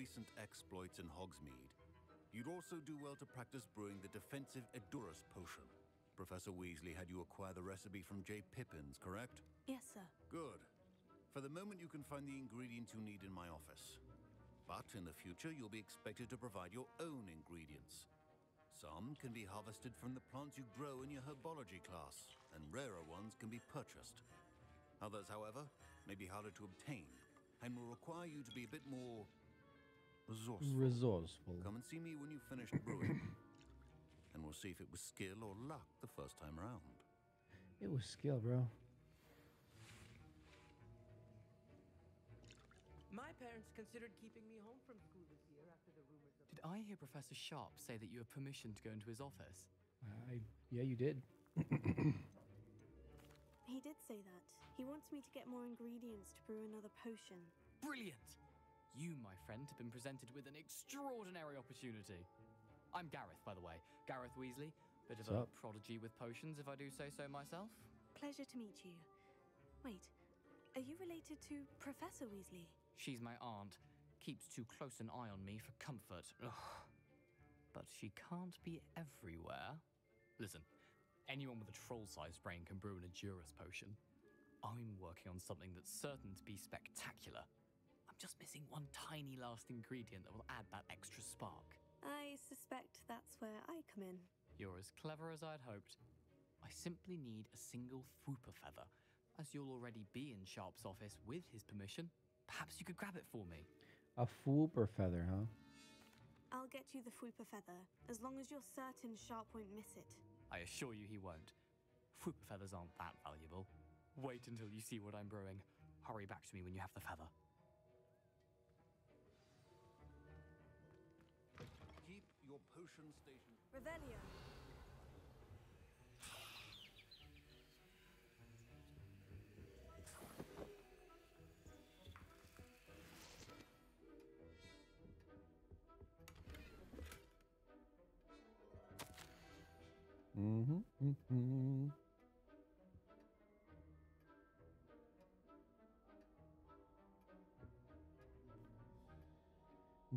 recent exploits in Hogsmeade, you'd also do well to practice brewing the defensive Edurus potion. Professor Weasley had you acquire the recipe from J. Pippin's, correct? Yes, sir. Good. For the moment, you can find the ingredients you need in my office. But in the future, you'll be expected to provide your own ingredients. Some can be harvested from the plants you grow in your herbology class, and rarer ones can be purchased. Others, however, may be harder to obtain, and will require you to be a bit more resourceful. Come and see me when you finish brewing, and we'll see if it was skill or luck the first time around. It was skill, bro. My parents considered keeping me home from school this year after the rumors of... Did I hear Professor Sharp say that you have permission to go into his office? Yeah, you did. He did say that. He wants me to get more ingredients to brew another potion. Brilliant! You, my friend, have been presented with an extraordinary opportunity. I'm Gareth, by the way. Gareth Weasley. Bit of a prodigy with potions, if I do say so myself. Pleasure to meet you. Wait, are you related to Professor Weasley? She's my aunt. Keeps too close an eye on me for comfort. Ugh. But she can't be everywhere. Listen, anyone with a troll-sized brain can brew an Edurus potion. I'm working on something that's certain to be spectacular. I'm just missing one tiny last ingredient that will add that extra spark. I suspect that's where I come in. You're as clever as I'd hoped. I simply need a single fwooper feather, as you'll already be in Sharp's office with his permission. Perhaps you could grab it for me. A fwooper feather, huh? I'll get you the fwooper feather, as long as you're certain Sharp won't miss it. I assure you he won't. Fwooper feathers aren't that valuable. Wait until you see what I'm brewing. Hurry back to me when you have the feather. Keep your potion station. Revelio.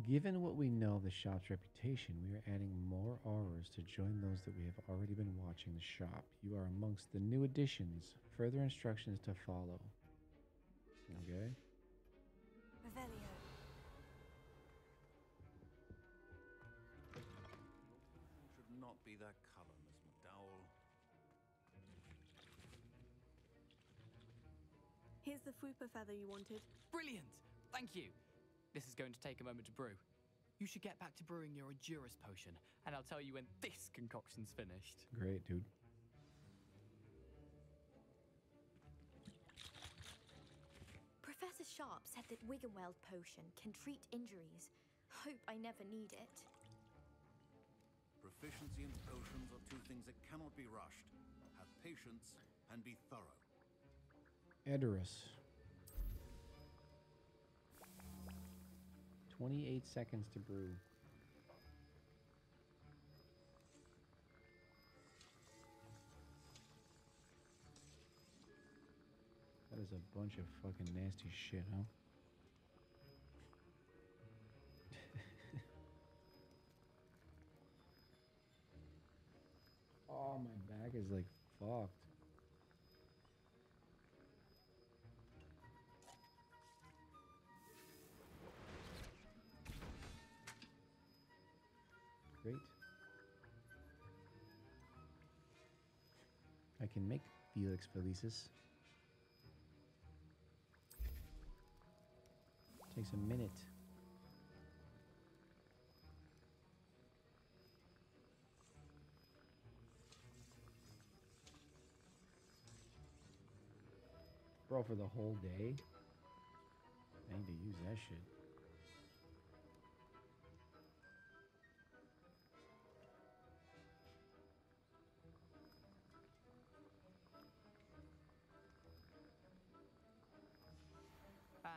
Given what we know of the shop's reputation, we are adding more aurors to join those that we have already been watching the shop. You are amongst the new additions. Further instructions to follow. Okay. Revelio. Should not be that color, Miss McDowell. Here's the fwooper feather you wanted. Brilliant! Thank you! This is going to take a moment to brew. You should get back to brewing your Edurus potion, and I'll tell you when this concoction's finished. Great, dude. Professor Sharp said that Wiggenweld potion can treat injuries. Hope I never need it. Proficiency in potions are two things that cannot be rushed. Have patience and be thorough. Edurus. 28 seconds to brew. That is a bunch of fucking nasty shit, huh? Oh, my back is like fucked. Great. I can make Felix Felicis. Takes a minute. Bro, for the whole day? I need to use that shit.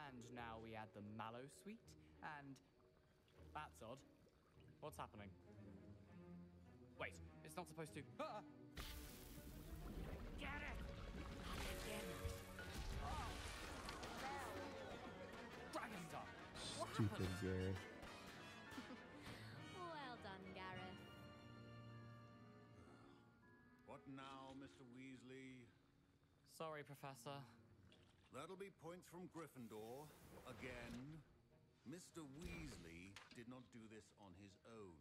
And now we add the mallowsweet, and that's odd. What's happening? Wait, it's not supposed to. Ah! Get it! Again! Oh! Dragon's up! Stupid Gareth. What now, Mr. Weasley? Sorry, Professor. That'll be points from Gryffindor. Again. Mr. Weasley did not do this on his own.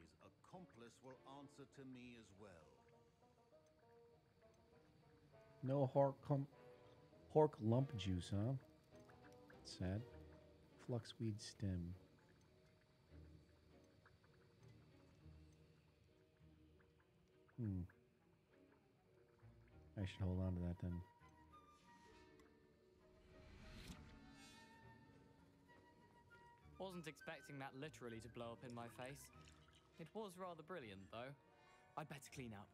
His accomplice will answer to me as well. No horklump juice, huh? That's sad. Fluxweed stem. Hmm. I should hold on to that then. Wasn't expecting that literally to blow up in my face. It was rather brilliant, though. I'd better clean up.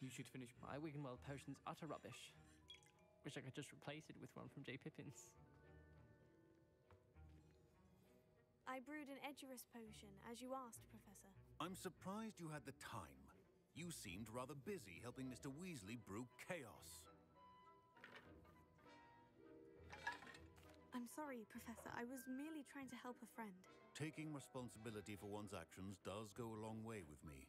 You should finish my Wiggenweld potion's utter rubbish. Wish I could just replace it with one from J. Pippin's. I brewed an Edurus potion, as you asked, Professor. I'm surprised you had the time. You seemed rather busy helping Mr. Weasley brew chaos. I'm sorry, Professor. I was merely trying to help a friend. Taking responsibility for one's actions does go a long way with me.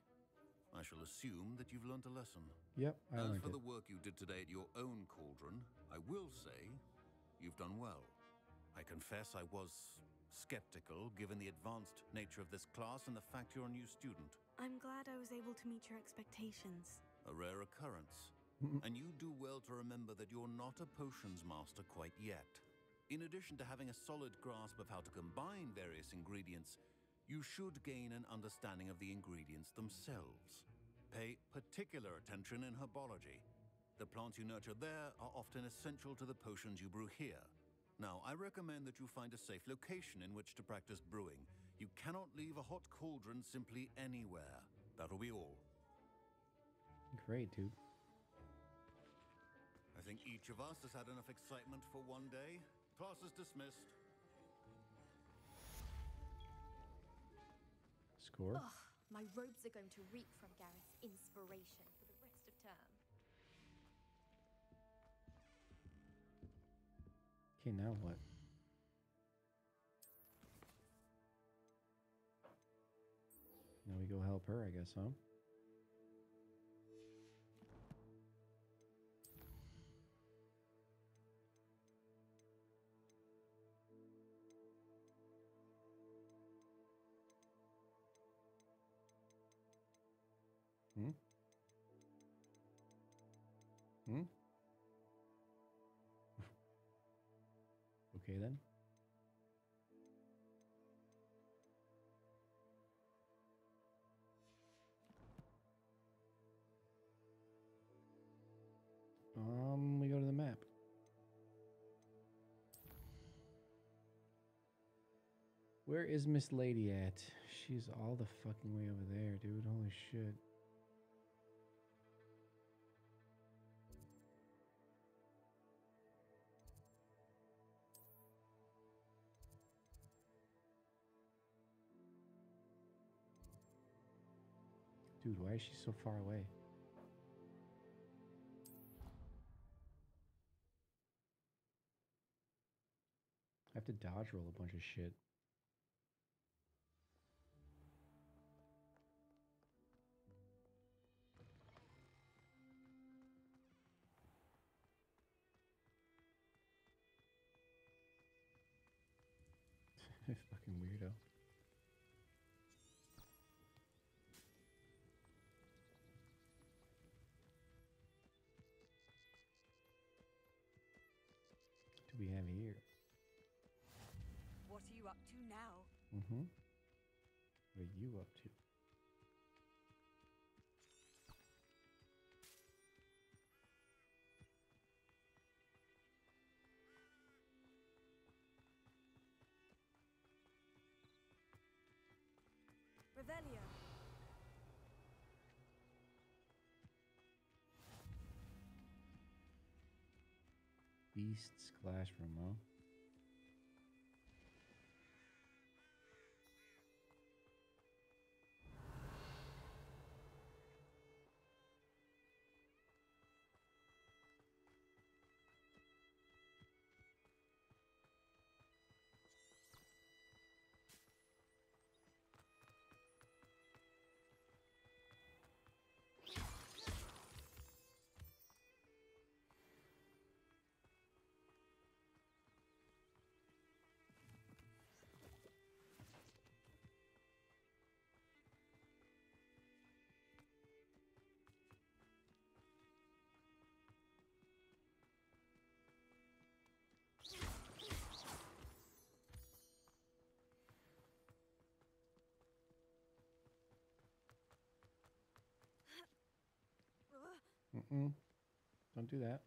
I shall assume that you've learnt a lesson. Yep, I learned it. As for the work you did today at your own cauldron, I will say you've done well. I confess I was skeptical, given the advanced nature of this class and the fact you're a new student. I'm glad I was able to meet your expectations. A rare occurrence. And you do well to remember that you're not a potions master quite yet. In addition to having a solid grasp of how to combine various ingredients, you should gain an understanding of the ingredients themselves. Pay particular attention in herbology. The plants you nurture there are often essential to the potions you brew here. Now, I recommend that you find a safe location in which to practice brewing. You cannot leave a hot cauldron simply anywhere. That'll be all. Great, dude. I think each of us has had enough excitement for one day. Class is dismissed. Score. Oh, my robes are going to reek from Gareth's inspiration for the rest of term. Okay, now what? Now we go help her, I guess, huh? Hmm? Hmm? Okay, then. We go to the map. Where is Miss Lady at? She's all the fucking way over there, dude. Holy shit. Dude, why is she so far away? I have to dodge roll a bunch of shit. Fucking weirdo. We have here. What are you up to now? Mm-hmm. What are you up to? Revelio. Beast's classroom, huh? Mm-mm. Don't do that.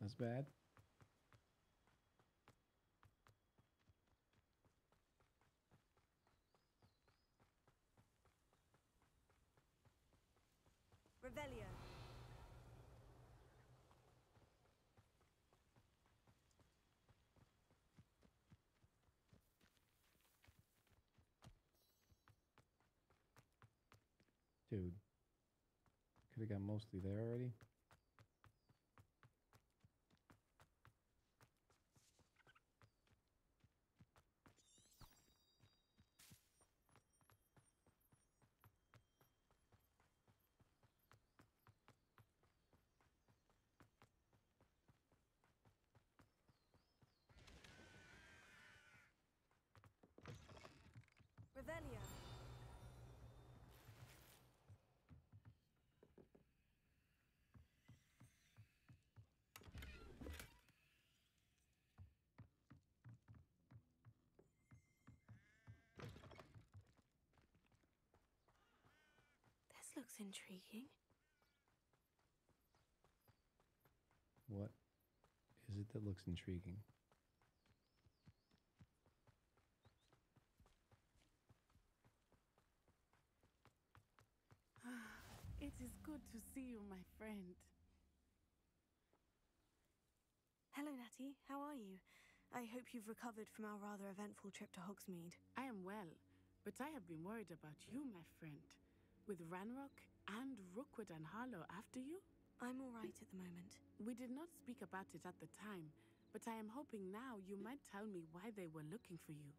That's bad. Revelio. Dude. Could have got mostly there already. This looks intriguing. What is it that looks intriguing? It is good to see you, my friend. Hello, Natty. How are you? I hope you've recovered from our rather eventful trip to Hogsmeade. I am well, but I have been worried about you, my friend. With Ranrok and Rookwood and Harlow after you? I'm all right at the moment. We did not speak about it at the time, but I am hoping now you might tell me why they were looking for you.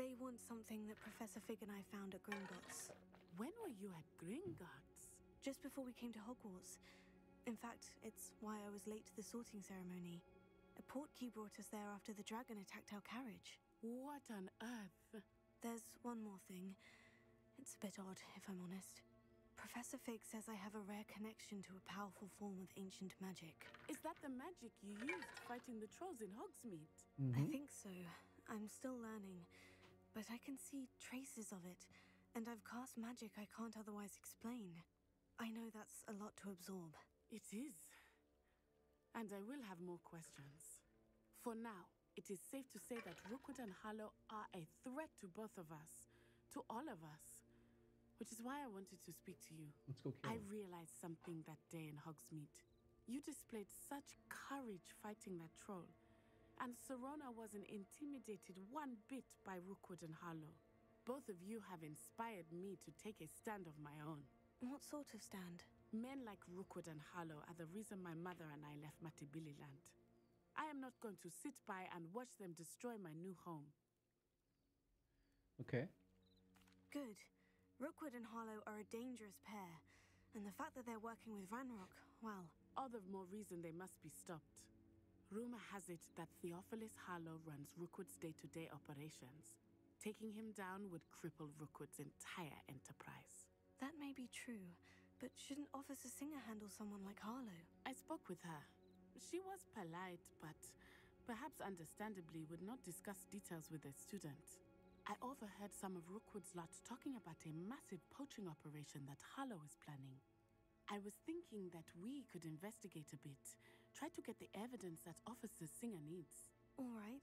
They want something that Professor Fig and I found at Gringotts. When were you at Gringotts? Just before we came to Hogwarts. In fact, it's why I was late to the sorting ceremony. A portkey brought us there after the dragon attacked our carriage. What on earth? There's one more thing. It's a bit odd, if I'm honest. Professor Fig says I have a rare connection to a powerful form of ancient magic. Is that the magic you used fighting the trolls in Hogsmeade? Mm-hmm. I think so. I'm still learning, but I can see traces of it, and I've cast magic I can't otherwise explain. I know that's a lot to absorb. It is. And I will have more questions. For now, it is safe to say that Rookwood and Harlow are a threat to both of us, to all of us, which is why I wanted to speak to you. Let's go kill him. I realized something that day in Hogsmeade. You displayed such courage fighting that troll, and Serona wasn't intimidated one bit by Rookwood and Harlow. Both of you have inspired me to take a stand of my own. What sort of stand? Men like Rookwood and Harlow are the reason my mother and I left Matabeleland. I am not going to sit by and watch them destroy my new home. Okay. Good. Rookwood and Harlow are a dangerous pair, and the fact that they're working with Ranrok, well... All the more reason they must be stopped. Rumor has it that Theophilus Harlow runs Rookwood's day-to-day operations. Taking him down would cripple Rookwood's entire enterprise. That may be true, but shouldn't Officer Singer handle someone like Harlow? I spoke with her. She was polite, but perhaps understandably would not discuss details with a student. I overheard some of Rookwood's lot talking about a massive poaching operation that Harlow is planning. I was thinking that we could investigate a bit, try to get the evidence that Officer Singer needs. All right,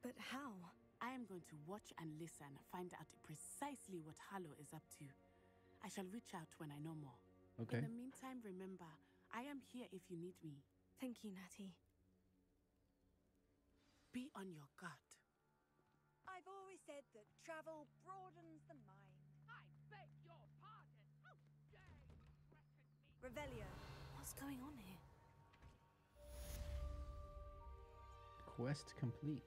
but how? I am going to watch and listen, find out precisely what Harlow is up to. I shall reach out when I know more. Okay. In the meantime, remember, I am here if you need me. Thank you, Natty. Be on your guard. I've always said that travel broadens the mind. I beg your pardon. How dare you threaten me? Revelio. What's going on here? Quest complete.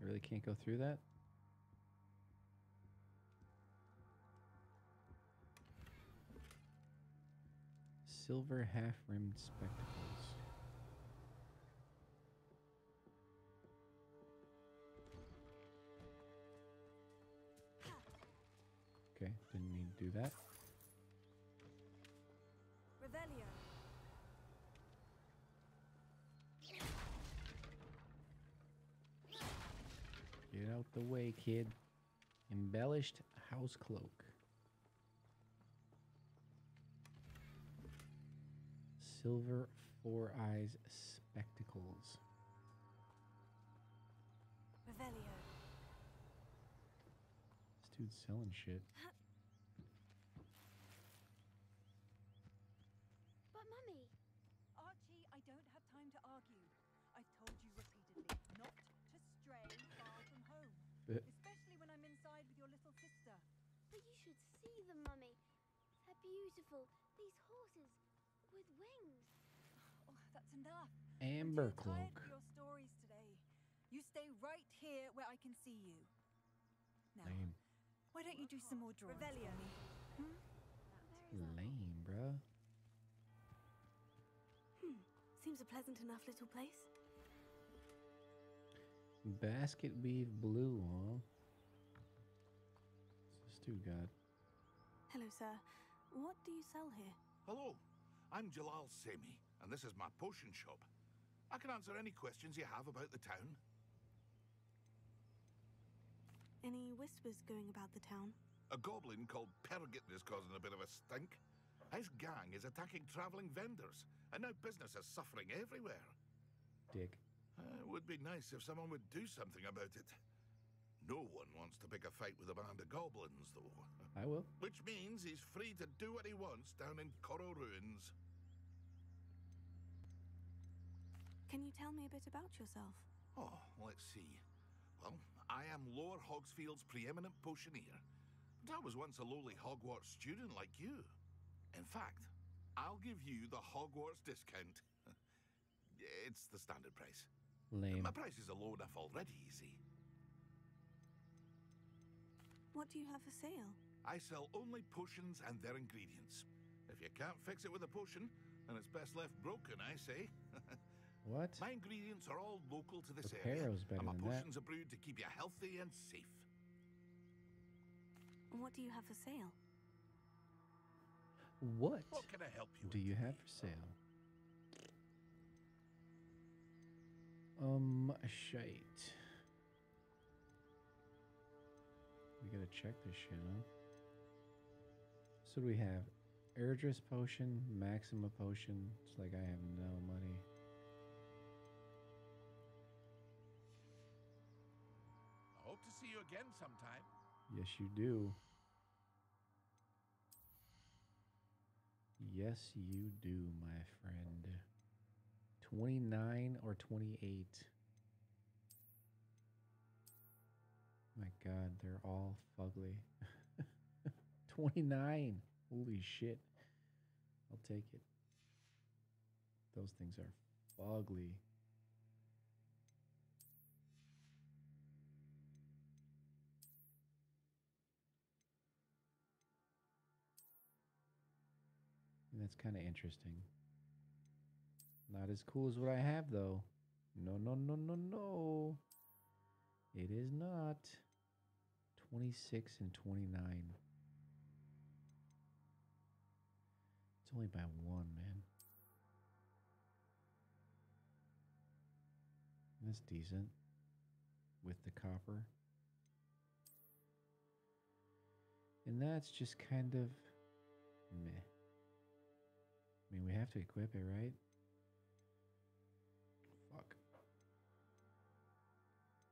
I really can't go through that. Silver half-rimmed spectacles. Okay, didn't mean to do that. Revelio. the way, kid. Embellished house cloak. Silver four eyes spectacles. Revelio. This dude's selling shit. But Mummy, Archie, I don't have time to argue. I've told you repeatedly not to stray far from home, especially when I'm inside with your little sister. But you should see them, Mummy. They're beautiful. These horses with wings. Oh, that's enough. Amber cloak. I'm tired of your stories today. You stay right here where I can see you. Now, why don't you do some more drawing? Revelio. Hmm? Lame, bruh. Seems a pleasant enough little place. Basket weave blue, huh? What's this dude got? Hello, sir. What do you sell here? Hello. I'm Jalal Sami, and this is my potion shop. I can answer any questions you have about the town. Any whispers going about the town? A goblin called Pergit is causing a bit of a stink. His gang is attacking traveling vendors, and now business is suffering everywhere. Dick. It would be nice if someone would do something about it. No one wants to pick a fight with a band of goblins, though. I will. Which means he's free to do what he wants down in Corro Ruins. Can you tell me a bit about yourself? Oh, let's see. Well, I am Lower Hogsfield's preeminent potioneer. But I was once a lowly Hogwarts student like you. In fact, I'll give you the Hogwarts discount. It's the standard price. Lame. My prices are low enough already, you see. What do you have for sale? I sell only potions and their ingredients. If you can't fix it with a potion, then it's best left broken, I say. What? My ingredients are all local to this area, and my potions are brewed to keep you healthy and safe. What do you have for sale? What can I help you with? Do you have for sale? Shite. We gotta check this shit, huh? So we have Edurus potion, Maxima potion. It's like I have no money. I hope to see you again sometime. Yes, you do. Yes, you do, my friend. 29 or 28. My God, they're all fugly. 29. Holy shit. I'll take it. Those things are fugly. And that's kind of interesting. Not as cool as what I have, though. No, no, no, no, no. It is not. 26 and 29. It's only by one, man. That's decent. With the copper. And that's just kind of meh. I mean, we have to equip it, right? Fuck.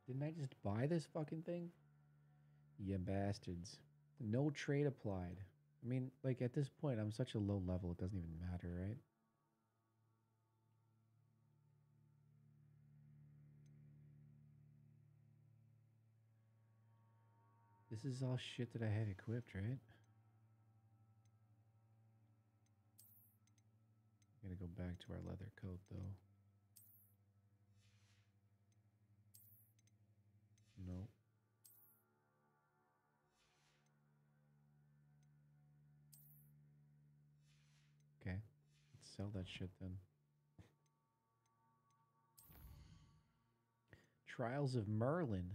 Didn't I just buy this fucking thing? You bastards. No trade applied. I mean, like, at this point, I'm such a low level, it doesn't even matter, right? This is all shit that I had equipped, right? I'm gonna go back to our leather coat, though. No. Okay. Let's sell that shit then. Trials of Merlin.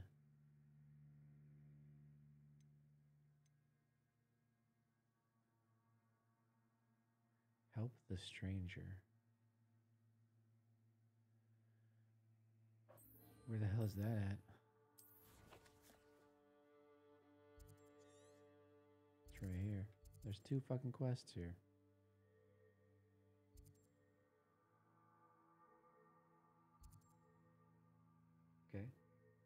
Help the stranger. Where the hell is that at? There's two fucking quests here. Okay.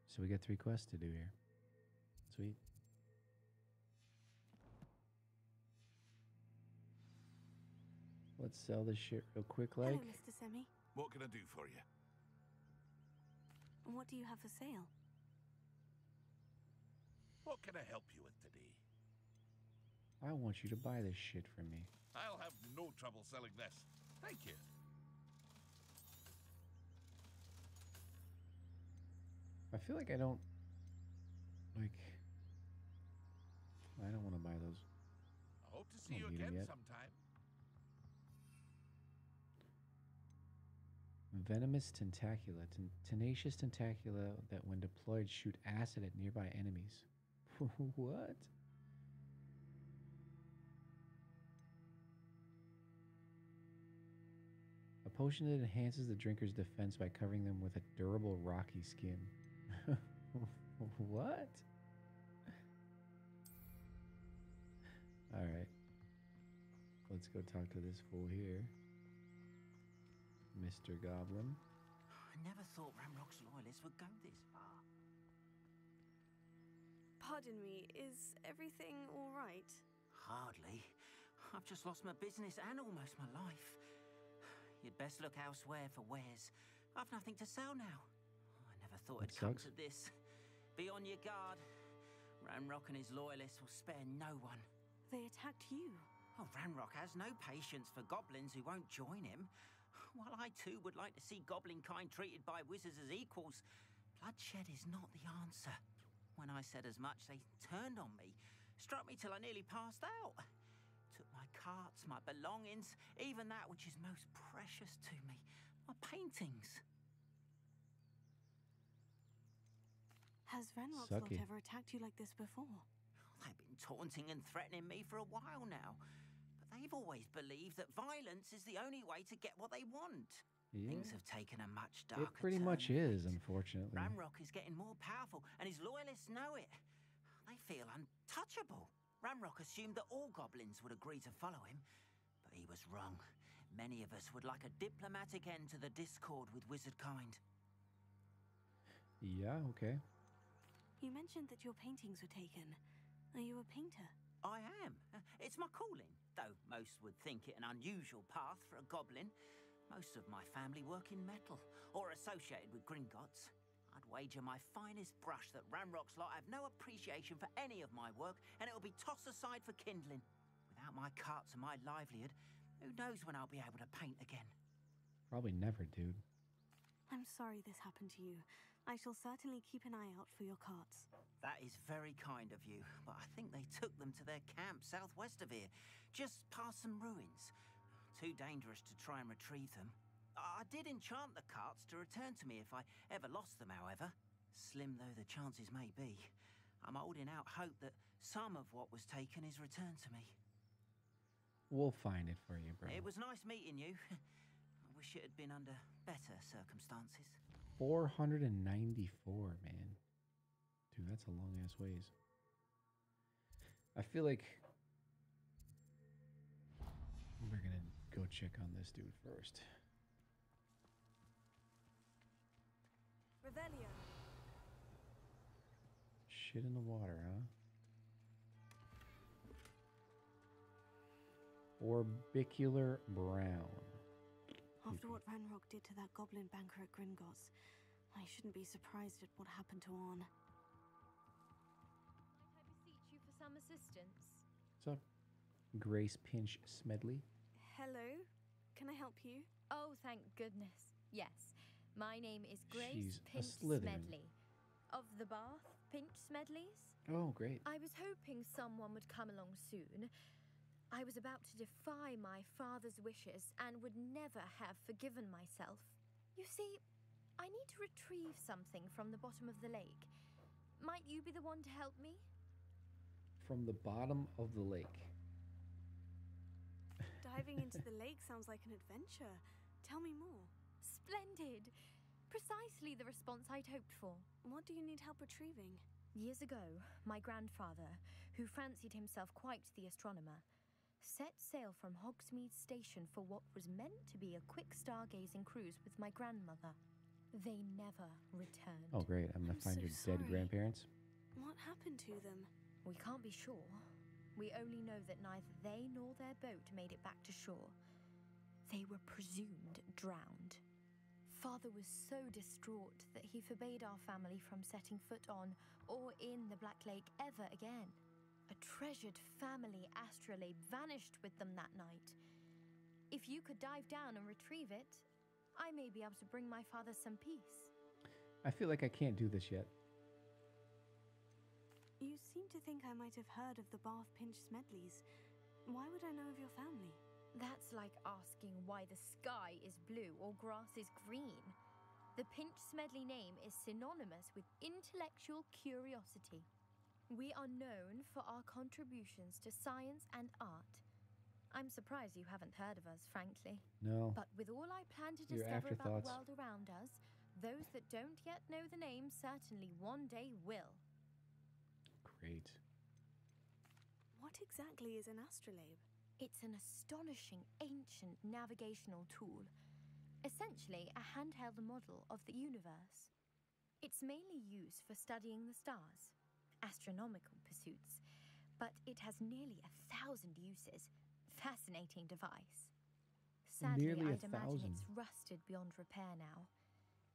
So we got 3 quests to do here. Sweet. Let's sell this shit real quick, like. Hello, Mr. Semi. What can I do for you? What do you have for sale? What can I help you with today? I want you to buy this shit from me. I'll have no trouble selling this. Thank you. I feel like I don't... Like... I don't want to buy those. I hope to see you again sometime. Venomous tentacula. Tenacious tentacula that when deployed shoot acid at nearby enemies. What? A potion that enhances the drinker's defense by covering them with a durable rocky skin. What? Alright. Let's go talk to this fool here. Mr. Goblin. I never thought Ranrok's loyalists would go this far. Pardon me, is everything all right? Hardly. I've just lost my business and almost my life. You'd best look elsewhere for wares. I've nothing to sell now. I never thought it'd come to this. Be on your guard. Ranrok and his loyalists will spare no one. They attacked you. Oh, Ranrok has no patience for goblins who won't join him. While I too would like to see goblin kind treated by wizards as equals, bloodshed is not the answer. When I said as much, they turned on me, struck me till I nearly passed out. Took my carts, my belongings, even that which is most precious to me, my paintings. Has Ranrok's lot ever attacked you like this before? They've been taunting and threatening me for a while now. They've always believed that violence is the only way to get what they want. Yeah. Things have taken a much darker turn. It pretty much is, unfortunately. Ranrok is getting more powerful, and his loyalists know it. They feel untouchable. Ranrok assumed that all goblins would agree to follow him, but he was wrong. Many of us would like a diplomatic end to the discord with wizard kind. Yeah, okay. You mentioned that your paintings were taken. Are you a painter? I am. It's my calling, though most would think it an unusual path for a goblin. Most of my family work in metal, or associated with Gringotts. I'd wager my finest brush that Ranrok's lot have no appreciation for any of my work, and it'll be tossed aside for kindling. Without my carts and my livelihood, who knows when I'll be able to paint again. Probably never, dude. I'm sorry this happened to you. I shall certainly keep an eye out for your carts. That is very kind of you, but I think they took them to their camp southwest of here, just past some ruins. Too dangerous to try and retrieve them. I did enchant the carts to return to me if I ever lost them, however. Slim though the chances may be, I'm holding out hope that some of what was taken is returned to me. We'll find it for you, bro. It was nice meeting you. Wish it had been under better circumstances. 494, man. Dude, that's a long ass ways. I feel like we're gonna go check on this dude first. Revelio. Shit in the water, huh? Orbicular brown. After what Ranrok did to that goblin banker at Gringotts, I shouldn't be surprised at what happened to Arn. Might I beseech you for some assistance? So, Grace Pinch-Smedley. Hello. Can I help you? Oh, thank goodness. Yes. My name is Grace Pinch-Smedley. Of the Bath Pinch-Smedleys. Oh, great. I was hoping someone would come along soon. I was about to defy my father's wishes and would never have forgiven myself. You see, I need to retrieve something from the bottom of the lake. Might you be the one to help me? From the bottom of the lake. Diving into the lake sounds like an adventure. Tell me more. Splendid. Precisely the response I'd hoped for. What do you need help retrieving? Years ago, my grandfather, who fancied himself quite the astronomer, set sail from Hogsmeade Station for what was meant to be a quick stargazing cruise with my grandmother. They never returned. Oh, great. I'm going to find your dead grandparents. What happened to them? We can't be sure. We only know that neither they nor their boat made it back to shore. They were presumed drowned. Father was so distraught that he forbade our family from setting foot on or in the Black Lake ever again. A treasured family astrolabe vanished with them that night. If you could dive down and retrieve it, I may be able to bring my father some peace. I feel like I can't do this yet. You seem to think I might have heard of the Gareth Pinch-Smedleys. Why would I know of your family? That's like asking why the sky is blue or grass is green. The Pinch-Smedley name is synonymous with intellectual curiosity. We are known for our contributions to science and art. I'm surprised you haven't heard of us, frankly. No. But with all I plan to discover about the world around us, those that don't yet know the name certainly one day will. Great. What exactly is an astrolabe? It's an astonishing ancient navigational tool. Essentially, a handheld model of the universe. It's mainly used for studying the stars, astronomical pursuits, but it has nearly 1,000 uses. Fascinating device. Sadly, I'd imagine it's rusted beyond repair now.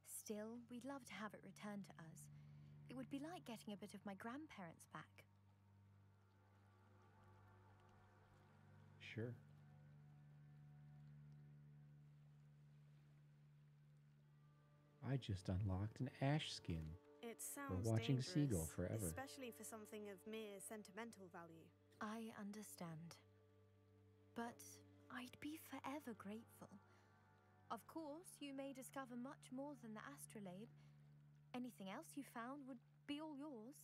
Still, we'd love to have it returned to us. It would be like getting a bit of my grandparents back. Sure. I just unlocked an ash skin. It sounds We're watching dangerous, Seagull forever. Especially for something of mere sentimental value. I understand. But I'd be forever grateful. Of course, you may discover much more than the astrolabe. Anything else you found would be all yours.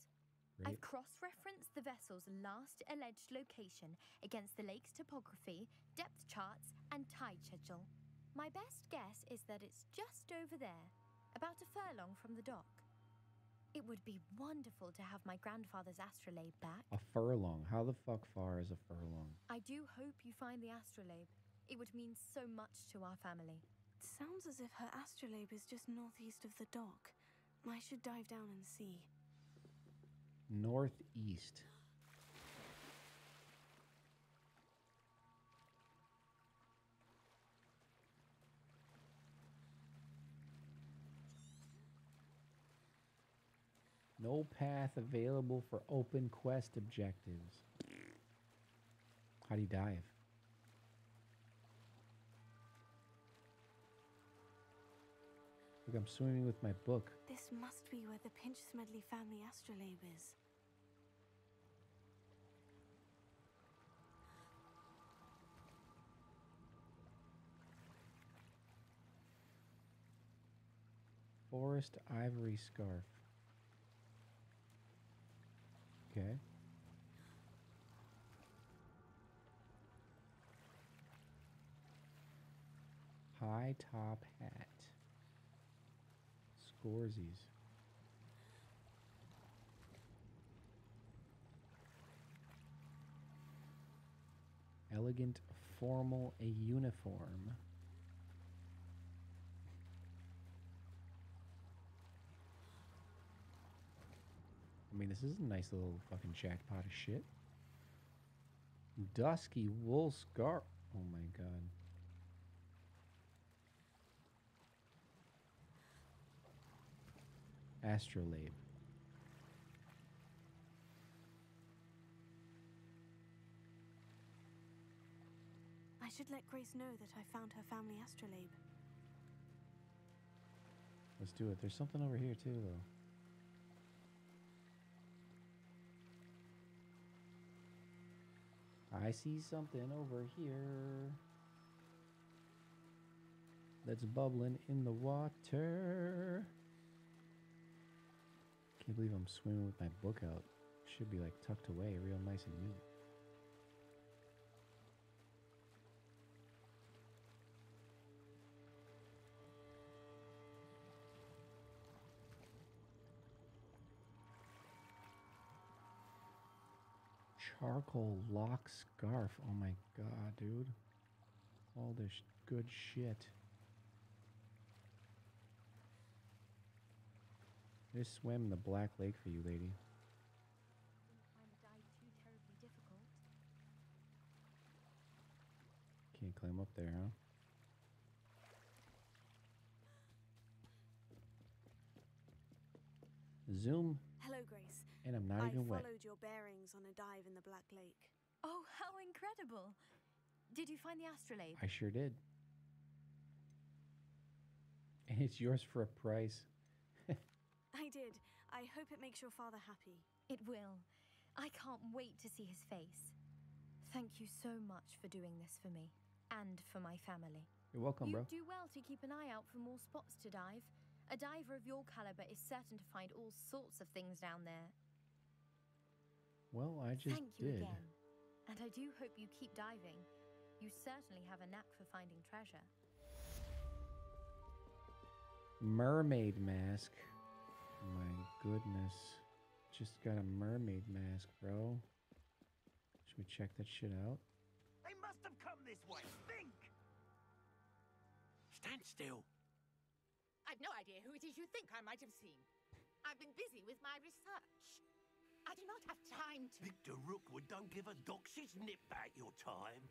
Right. I've cross-referenced the vessel's last alleged location against the lake's topography, depth charts, and tide schedule. My best guess is that it's just over there, about a furlong from the dock. It would be wonderful to have my grandfather's astrolabe back. A furlong? How the fuck far is a furlong? I do hope you find the astrolabe. It would mean so much to our family. It sounds as if her astrolabe is just northeast of the dock. I should dive down and see. Northeast. No path available for open quest objectives. How do you dive? Look, I'm swimming with my book. This must be where the Pinch-Smedley family astrolabe is. Forest ivory scarf. Okay. High top hat. Scorzies. Elegant, formal, a uniform. I mean, this is a nice little fucking jackpot of shit. Dusky wool scarf. Oh my god. Astrolabe. I should let Grace know that I found her family astrolabe. Let's do it. There's something over here too, though. I see something over here that's bubbling in the water. Can't believe I'm swimming with my book out. Should be like tucked away, real nice and neat. charcoal lock scarf. Oh my god, dude. All this good shit. I just swam in the Black Lake for you, lady. Can't climb up there, huh? Zoom. Hello, Grace. And I'm not even wet. I followed your bearings on a dive in the Black Lake. Oh, how incredible! Did you find the astrolabe? I sure did. And it's yours for a price. I did. I hope it makes your father happy. It will. I can't wait to see his face. Thank you so much for doing this for me and for my family. You're welcome, bro. You do well to keep an eye out for more spots to dive. A diver of your caliber is certain to find all sorts of things down there. Well, I just Thank you did. Again. And I do hope you keep diving. You certainly have a knack for finding treasure. Mermaid mask. My goodness. Just got a mermaid mask, bro. Should we check that shit out? They must have come this way. Think! Stand still. I've no idea who it is you think I might have seen. I've been busy with my research. I do not have time to... Victor Rookwood, don't give a doxy's nipbag your time.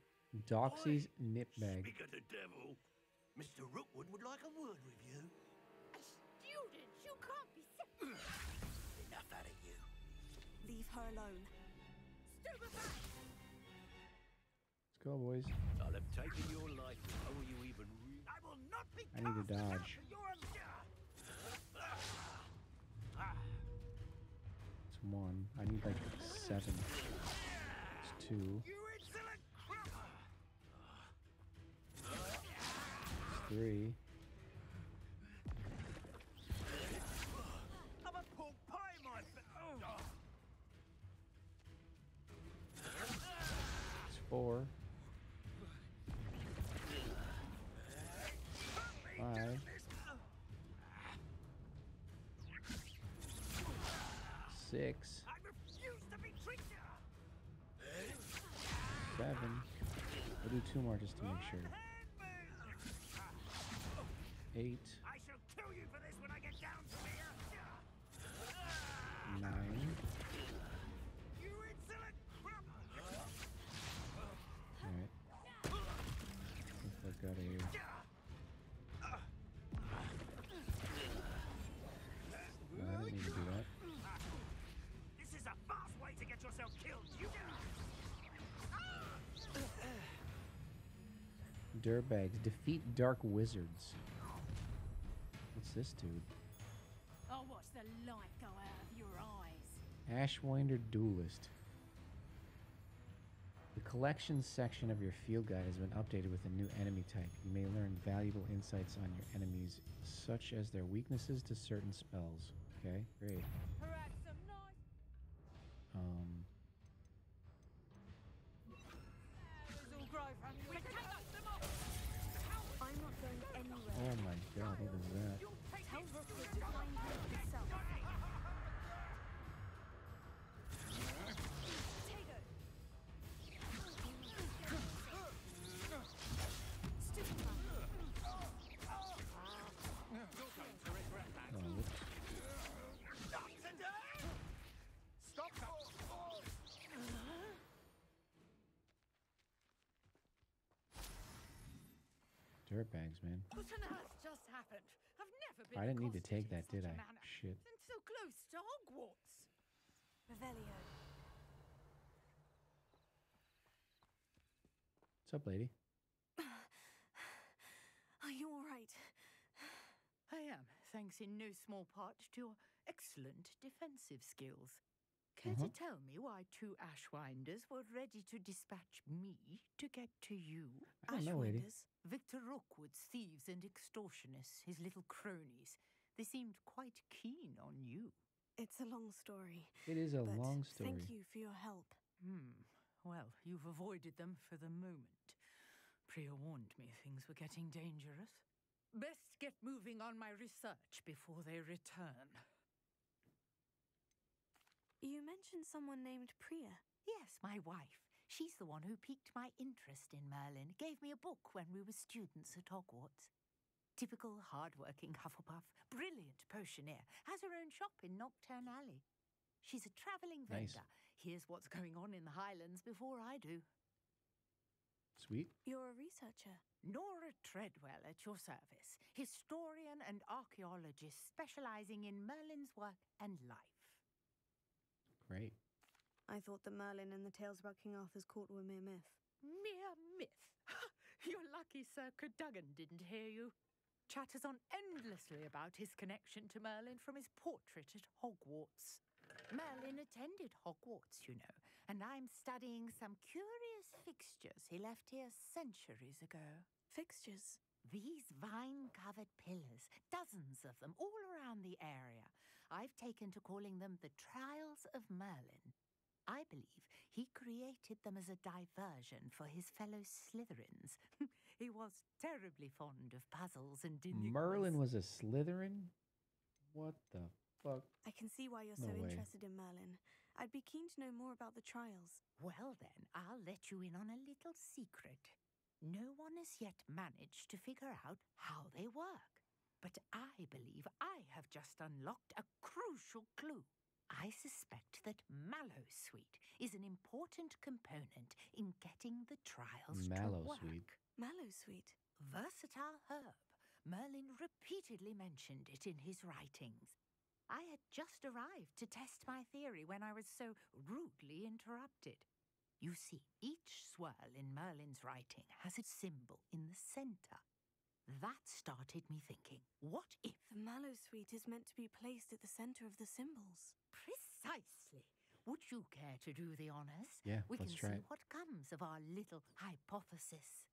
Doxy's nipbag. Speak of the devil. Mr. Rookwood would like a word with you. A student? You can't be... Enough out of you. Leave her alone. Stupefy! Let's go, boys. I'll have taken your life before you even... I will not be I need to dodge. It's one. I need like seven. It's two. It's three. I'm a pork pie, my It's four. 5, 6, 7. We'll do two more just to make sure. 8. 9. All right. Get the fuck out of here. I didn't need to do that. This is a fast way to get yourself killed. You Dirtbags defeat dark wizards. What's this dude? Oh, watch the light go out of your eyes. Ashwinder Duelist. The collections section of your field guide has been updated with a new enemy type. You may learn valuable insights on your enemies, such as their weaknesses to certain spells. Okay, great. I'm not going anywhere. Oh my god, what is that? Tell Rookwood to find out himself. Dirtbags, man. What on earth just happened? I've never been. I didn't need to take that, did I? Shit. And so close to Hogwarts. Revelio. What's up, lady? Are you all right? I am, thanks in no small part to your excellent defensive skills. Care to tell me why two Ashwinders were ready to dispatch me to get to you? I don't know, lady. Victor Rookwood's thieves and extortionists, his little cronies. They seemed quite keen on you. It's a long story. It is a long story. Thank you for your help. Well, you've avoided them for the moment. Priya warned me things were getting dangerous. Best get moving on my research before they return. You mentioned someone named Priya. Yes, my wife. She's the one who piqued my interest in Merlin. Gave me a book when we were students at Hogwarts. Typical hard-working Hufflepuff, brilliant potioneer, has her own shop in Nocturne Alley. She's a travelling vendor. Nice. Here's what's going on in the Highlands before I do. Sweet. You're a researcher. Nora Treadwell at your service, historian and archaeologist specialising in Merlin's work and life. Great. I thought that Merlin and the tales about King Arthur's court were mere myth. Mere myth? You're lucky Sir Cadogan didn't hear you. Chatters on endlessly about his connection to Merlin from his portrait at Hogwarts. Merlin attended Hogwarts, you know, and I'm studying some curious fixtures he left here centuries ago. Fixtures? These vine-covered pillars, dozens of them all around the area. I've taken to calling them the Trials of Merlin. I believe he created them as a diversion for his fellow Slytherins. He was terribly fond of puzzles and enigmas. Merlin was a Slytherin? What the fuck? I can see why you're so interested in Merlin. I'd be keen to know more about the trials. Well then, I'll let you in on a little secret. No one has yet managed to figure out how they work. But I believe I have just unlocked a crucial clue. I suspect that mallowsweet is an important component in getting the trials to work. Mallowsweet? Versatile herb. Merlin repeatedly mentioned it in his writings. I had just arrived to test my theory when I was so rudely interrupted. You see, each swirl in Merlin's writing has a symbol in the centre. That started me thinking, what if... The mallowsweet is meant to be placed at the centre of the symbols. Precisely. Would you care to do the honours? Yeah, let's try it. What comes of our little hypothesis.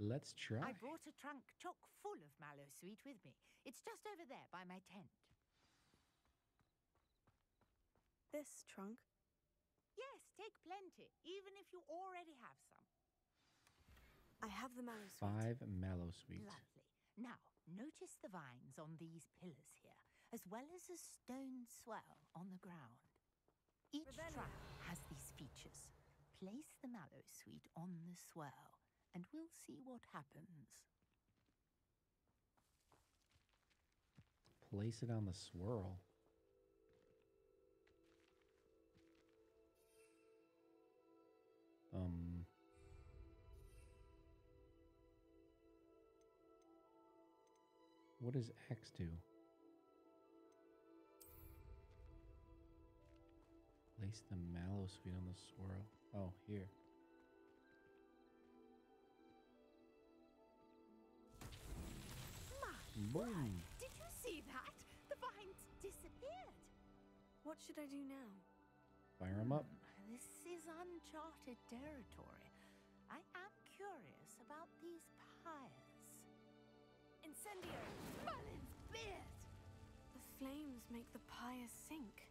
Let's try. I brought a trunk chock full of mallowsweet with me. It's just over there by my tent. This trunk? Yes, take plenty, even if you already have some. I have the mallowsweet. 5 mallowsweet. Lovely. Now, notice the vines on these pillars here, as well as a stone swirl on the ground. Each trial has these features. Place the mallowsweet on the swirl, and we'll see what happens. Place it on the swirl. What does X do? Place the mallowsweet on the swirl. Oh, here. My boom! God. Did you see that? The vines disappeared. What should I do now? Fire them up. This is uncharted territory. I am curious about these pyres. Incendio! Merlin's beard! The flames make the pyres sink.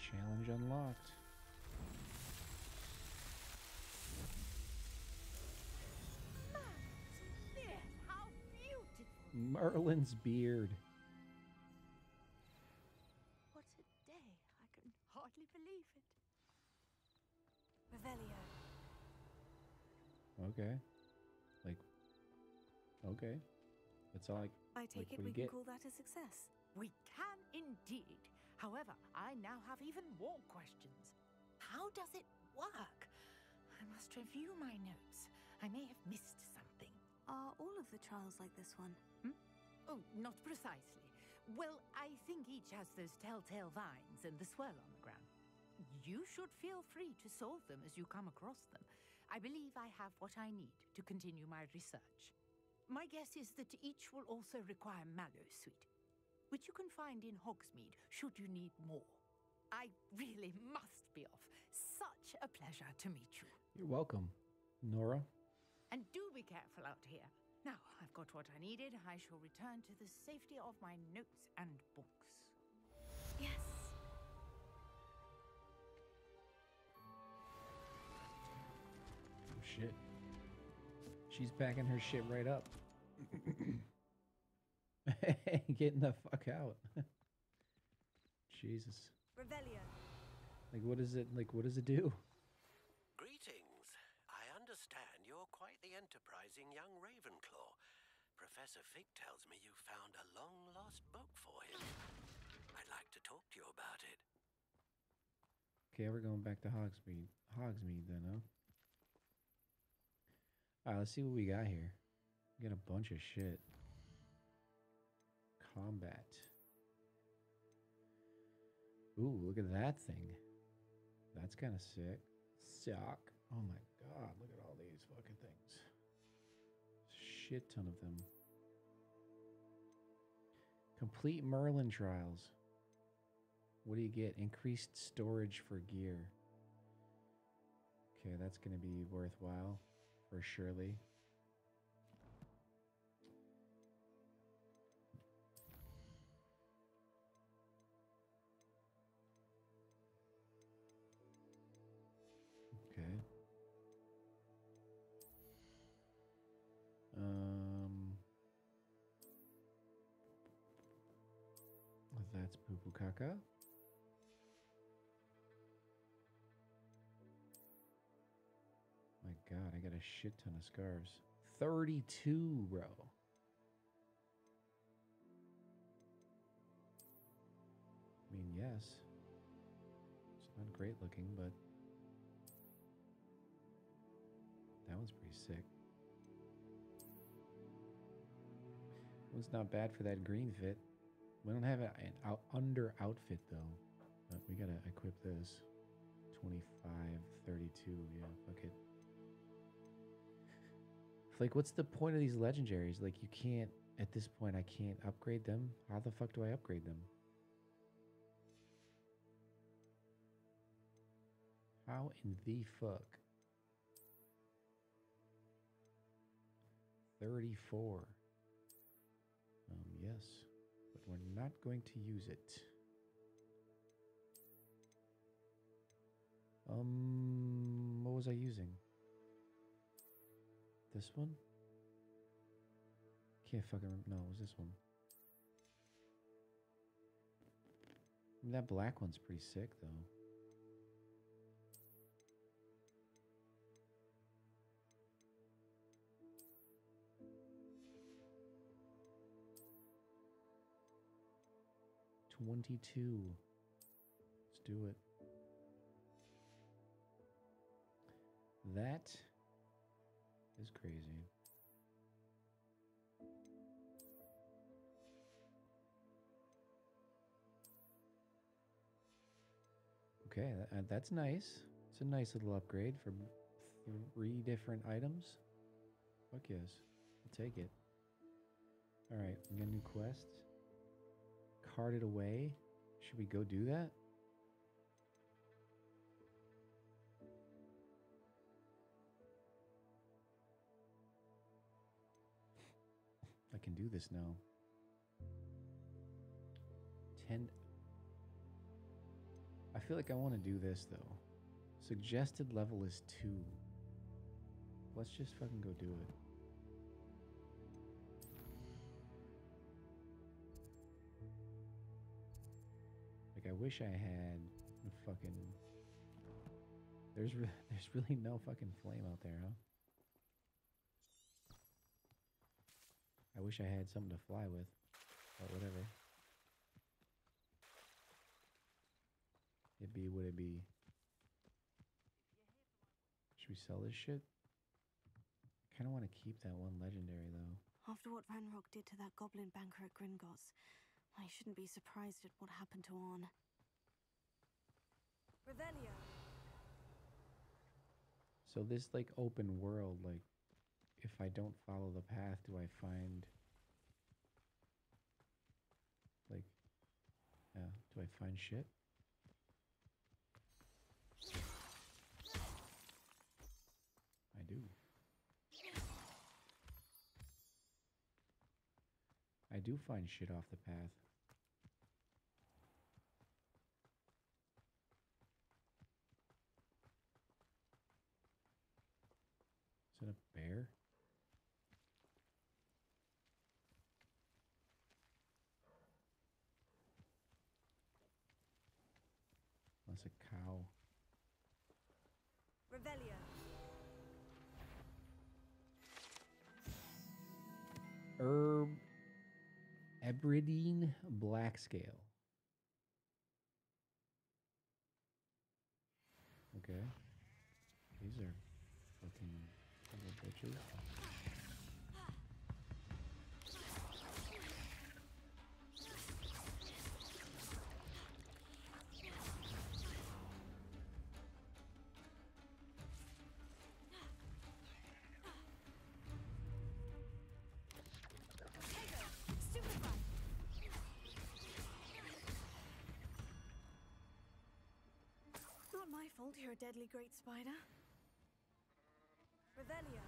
Challenge unlocked. Merlin's beard! How beautiful! Merlin's beard. Hardly believe it. Revelio. Okay. Like, okay. That's all I take it we can call that a success. We can indeed. However, I now have even more questions. How does it work? I must review my notes. I may have missed something. Are all of the trials like this one? Hmm? Oh, not precisely. Well, I think each has those telltale vines and the swirl on the ground. You should feel free to solve them as you come across them. I believe I have what I need to continue my research. My guess is that each will also require mallowsweet, which you can find in Hogsmeade should you need more. I really must be off. Such a pleasure to meet you. You're welcome, Nora. And do be careful out here. Now, I've got what I needed. I shall return to the safety of my notes and books. Yes. Oh, shit. She's backing her shit right up. Getting the fuck out. Jesus. Revelio. Like, what is it? Like, what does it do? Greetings. I understand you're quite the enterprising young Ravenclaw. Professor Fig tells me you found a long-lost book for him. I'd like to talk to you about it. Okay, we're going back to Hogsmeade. Hogsmeade, then, huh? All right, let's see what we got here. We got a bunch of shit. Combat. Ooh, look at that thing. That's kind of sick. Sock. Oh my god, look at all these fucking things. Shit ton of them. Complete Merlin trials. What do you get? Increased storage for gear. Okay, that's going to be worthwhile. For surely. Okay. That's poo-poo caca. My god, I got a shit ton of scarves. 32, bro. I mean, yes. It's not great looking, but... that one's pretty sick. That one's not bad for that green fit. We don't have an under outfit, though. But we gotta equip this. 25, 32, yeah, fuck it. Like, what's the point of these legendaries? Like, you can't... at this point, I can't upgrade them. How the fuck do I upgrade them? How in the fuck? 34. Yes. But we're not going to use it. What was I using? This one? Can't fucking remember. No, it was this one. I mean, that black one's pretty sick, though. $22. Let's do it. That... is crazy. Okay, that's nice. It's a nice little upgrade for 3 different items. Fuck yes, I'll take it. All right, we got a new quest. Carted away. Should we go do that? I can do this now. 10. I feel like I want to do this, though. Suggested level is 2. Let's just fucking go do it. Like, I wish I had a fucking... There's really no fucking flame out there, huh? I wish I had something to fly with, but whatever. It be what it be. Should we sell this shit? I kind of want to keep that one legendary, though. After what Ranrok did to that goblin banker at Gringotts, I shouldn't be surprised at what happened to Arn. Revelio. So this, like, open world, like, if I don't follow the path, do I find, like, do I find shit? I do. I do find shit off the path. Is it a bear? That's a cow. Revelio. Herb. Ebridine Blackscale. Okay. These are fucking little bitches. You're a deadly great spider. Revelio.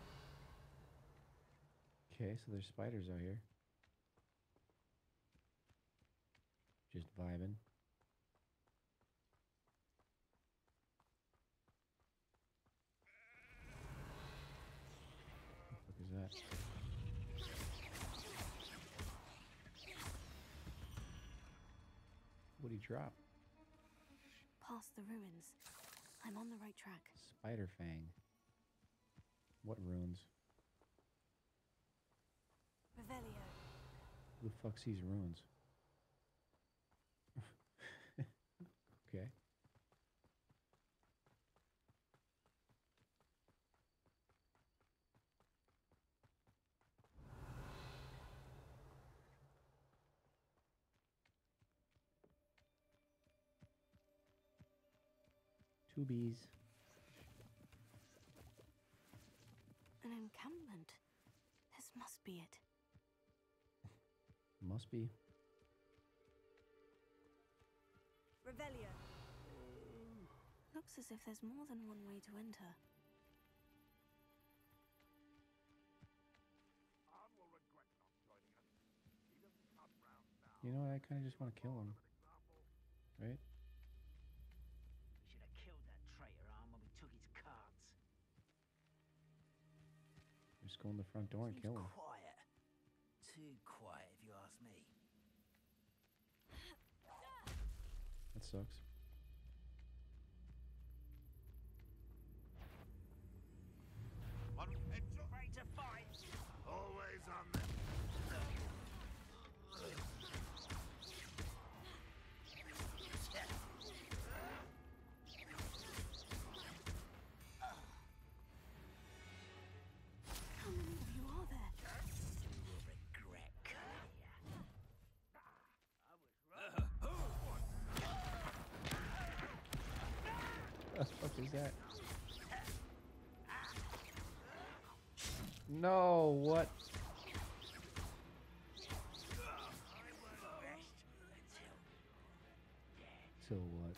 Okay, so there's spiders out here. Just vibing. What the fuck is that? What'd he drop? Past the ruins. I'm on the right track. Spider Fang. What ruins? Revelio. Who the fuck sees ruins? Okay. Two bees. An encampment. This must be it. Must be. Revelio. Looks as if there's more than one way to enter. You know what? I kind of just want to kill him. Right? Took his cards. Just go in the front door and kill him. Quiet. Too quiet, if you ask me. That sucks. One ready to fight. Always on them. What the fuck is that? No, what? So what?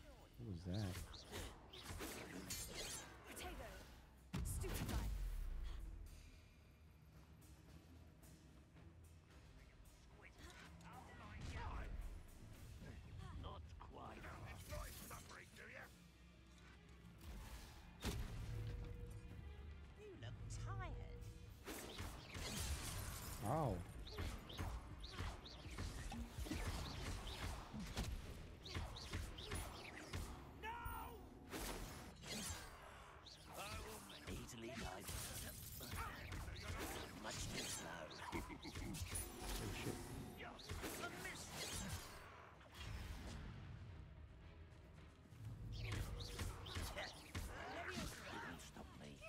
What was that? Stop me. You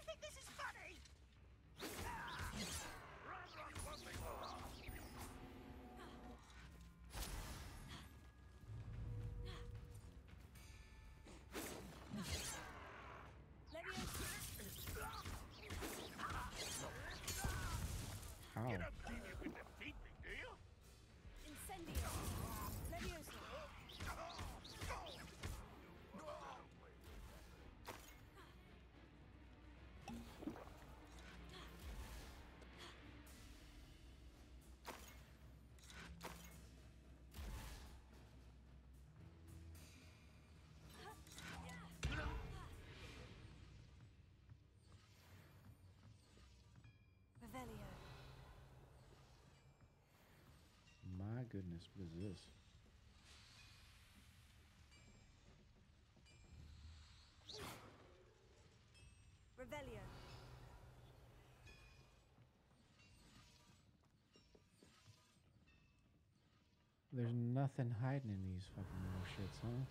think this is funny? Ranrok was before. goodness, what is this? Revelio. There's nothing hiding in these fucking little shits, huh?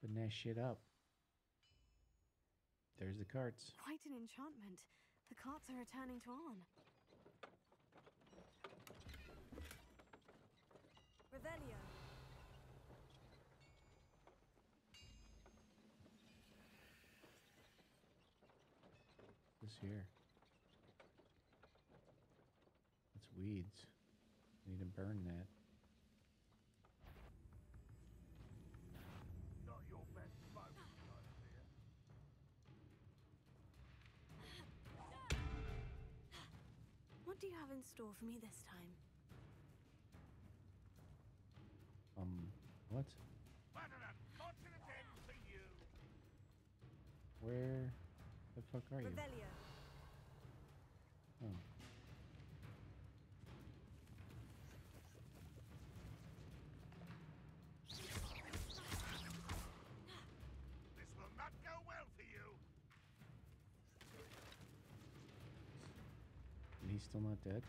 Putting that shit up. There's the carts. Quite an enchantment. The carts are returning to Arn. Revelio. What's here? It's weeds. I need to burn that. Not your best moment, I fear. What do you have in store for me this time? What? Where the fuck are you? Revelio. Oh. This will not go well for you. And he's still not dead?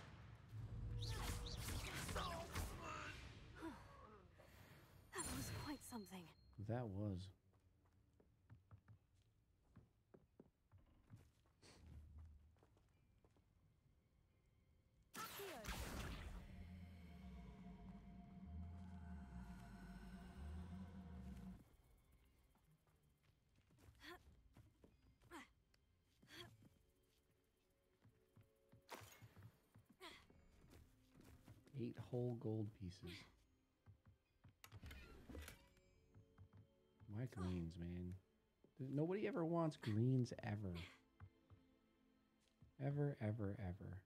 Something. That was. Accio. Eight whole gold pieces. Why greens, man? Nobody ever wants greens ever. Ever, ever, ever.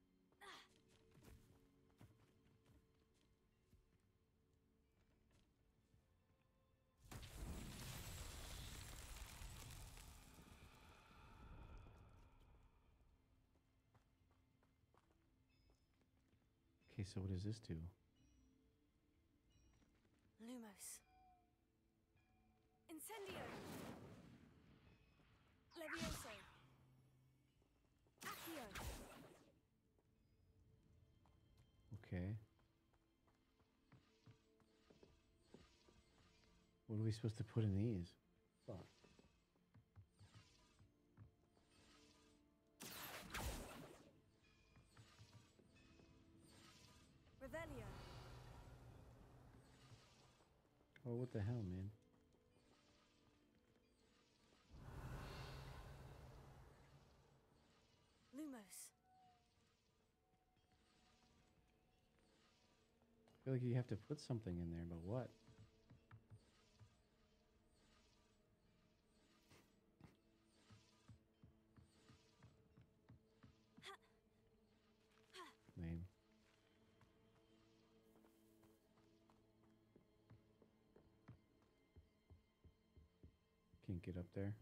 Okay, so what does this do? Lumos. Incendio. Levioso. Accio. Okay. What are we supposed to put in these? Fuck. Revelio. Oh, what the hell, man? I feel like you have to put something in there, but what? Name. Can't get up there.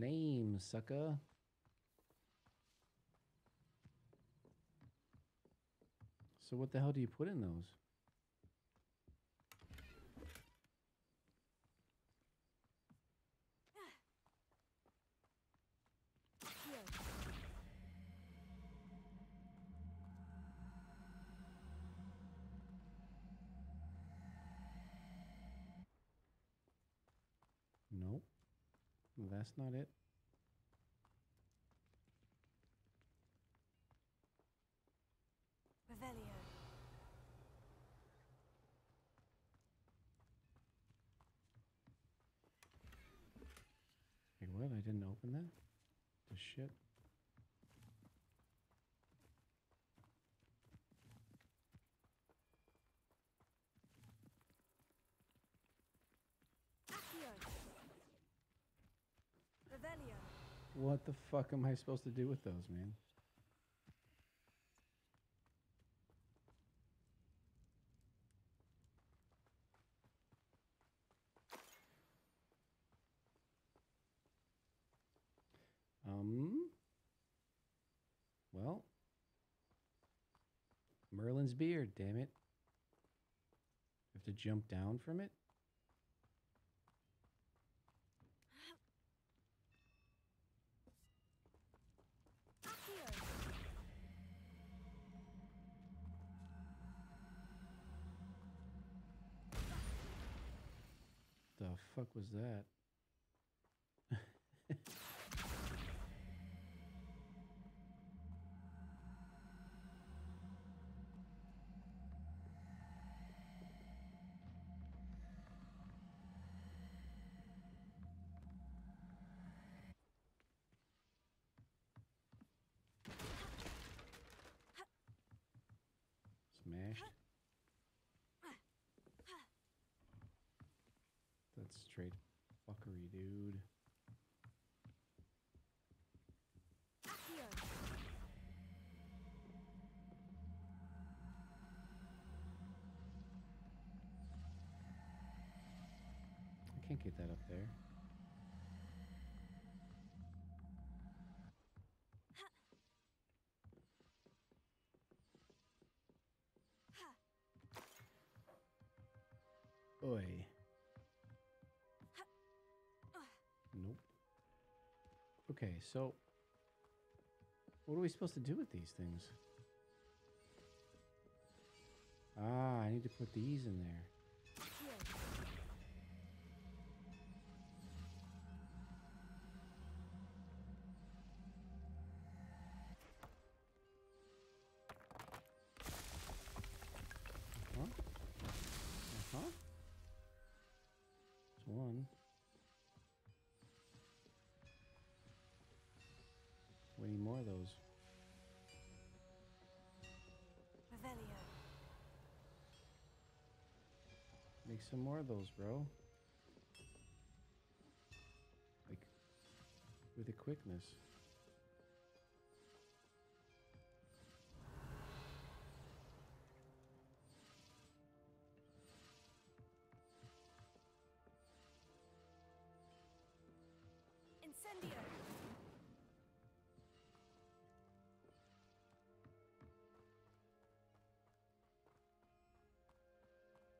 Lame, sucker. So what the hell do you put in those? Nope. Well, that's not it. Revelio. Hey, what? I didn't open that? The shit. What the fuck am I supposed to do with those, man? Well, Merlin's beard, damn it. I have to jump down from it. The fuck was that? Smashed. That's straight fuckery, dude. I can't get that up there. Oi. Nope. Okay, so what are we supposed to do with these things? Ah, I need to put these in there. We need more of those. Revelio. Make some more of those, bro. Like, with a quickness. Incendio.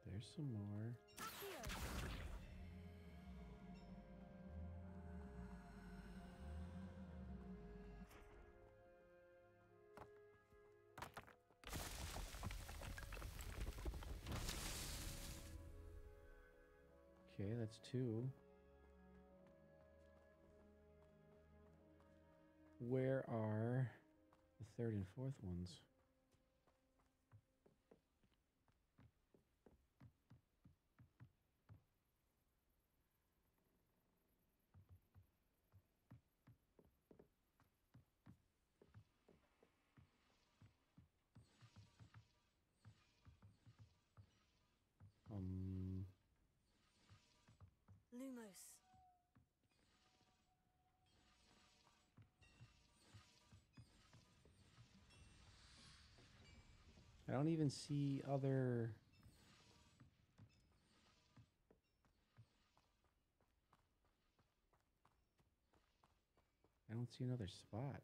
There's some more. Accio. Okay, that's two. Where are the third and fourth ones? Lumos. I don't even see other... I don't see another spot.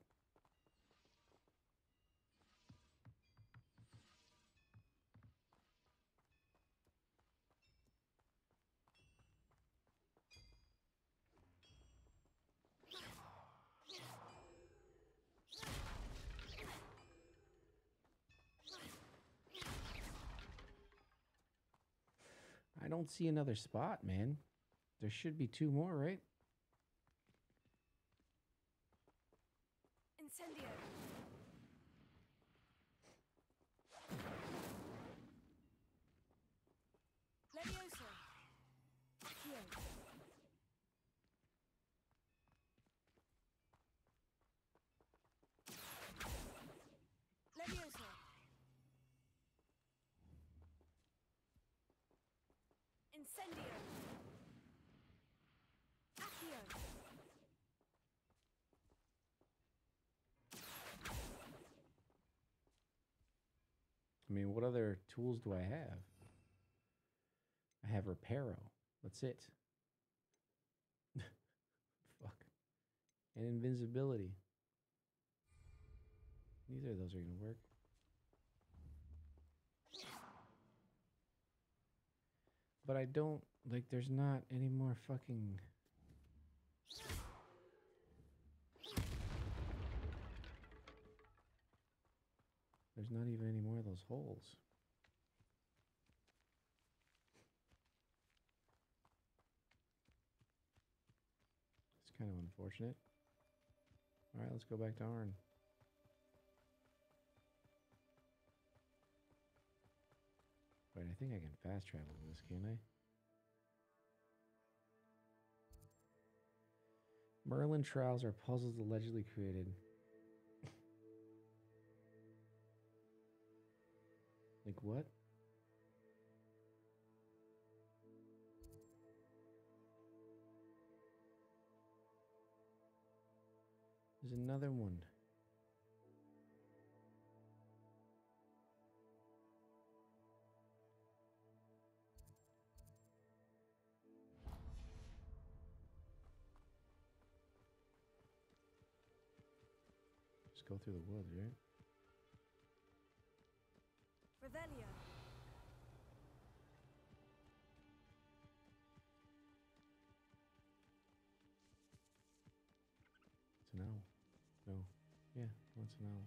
I don't see another spot, man. There should be two more, right? Incendio. Leviosa. Accio. Leviosa. Incendio. Accio. I mean, what other tools do I have? I have Reparo. That's it. Fuck. And invincibility. Neither of those are gonna work. But I don't, like, there's not any more fucking... There's not even any more of those holes. It's kind of unfortunate. Alright, let's go back to Arn. Wait, I think I can fast travel to this, can't I? Merlin trials are puzzles allegedly created. Like what? There's another one. Just go through the woods, right? Revelio. It's an owl. No. Yeah, it's an owl.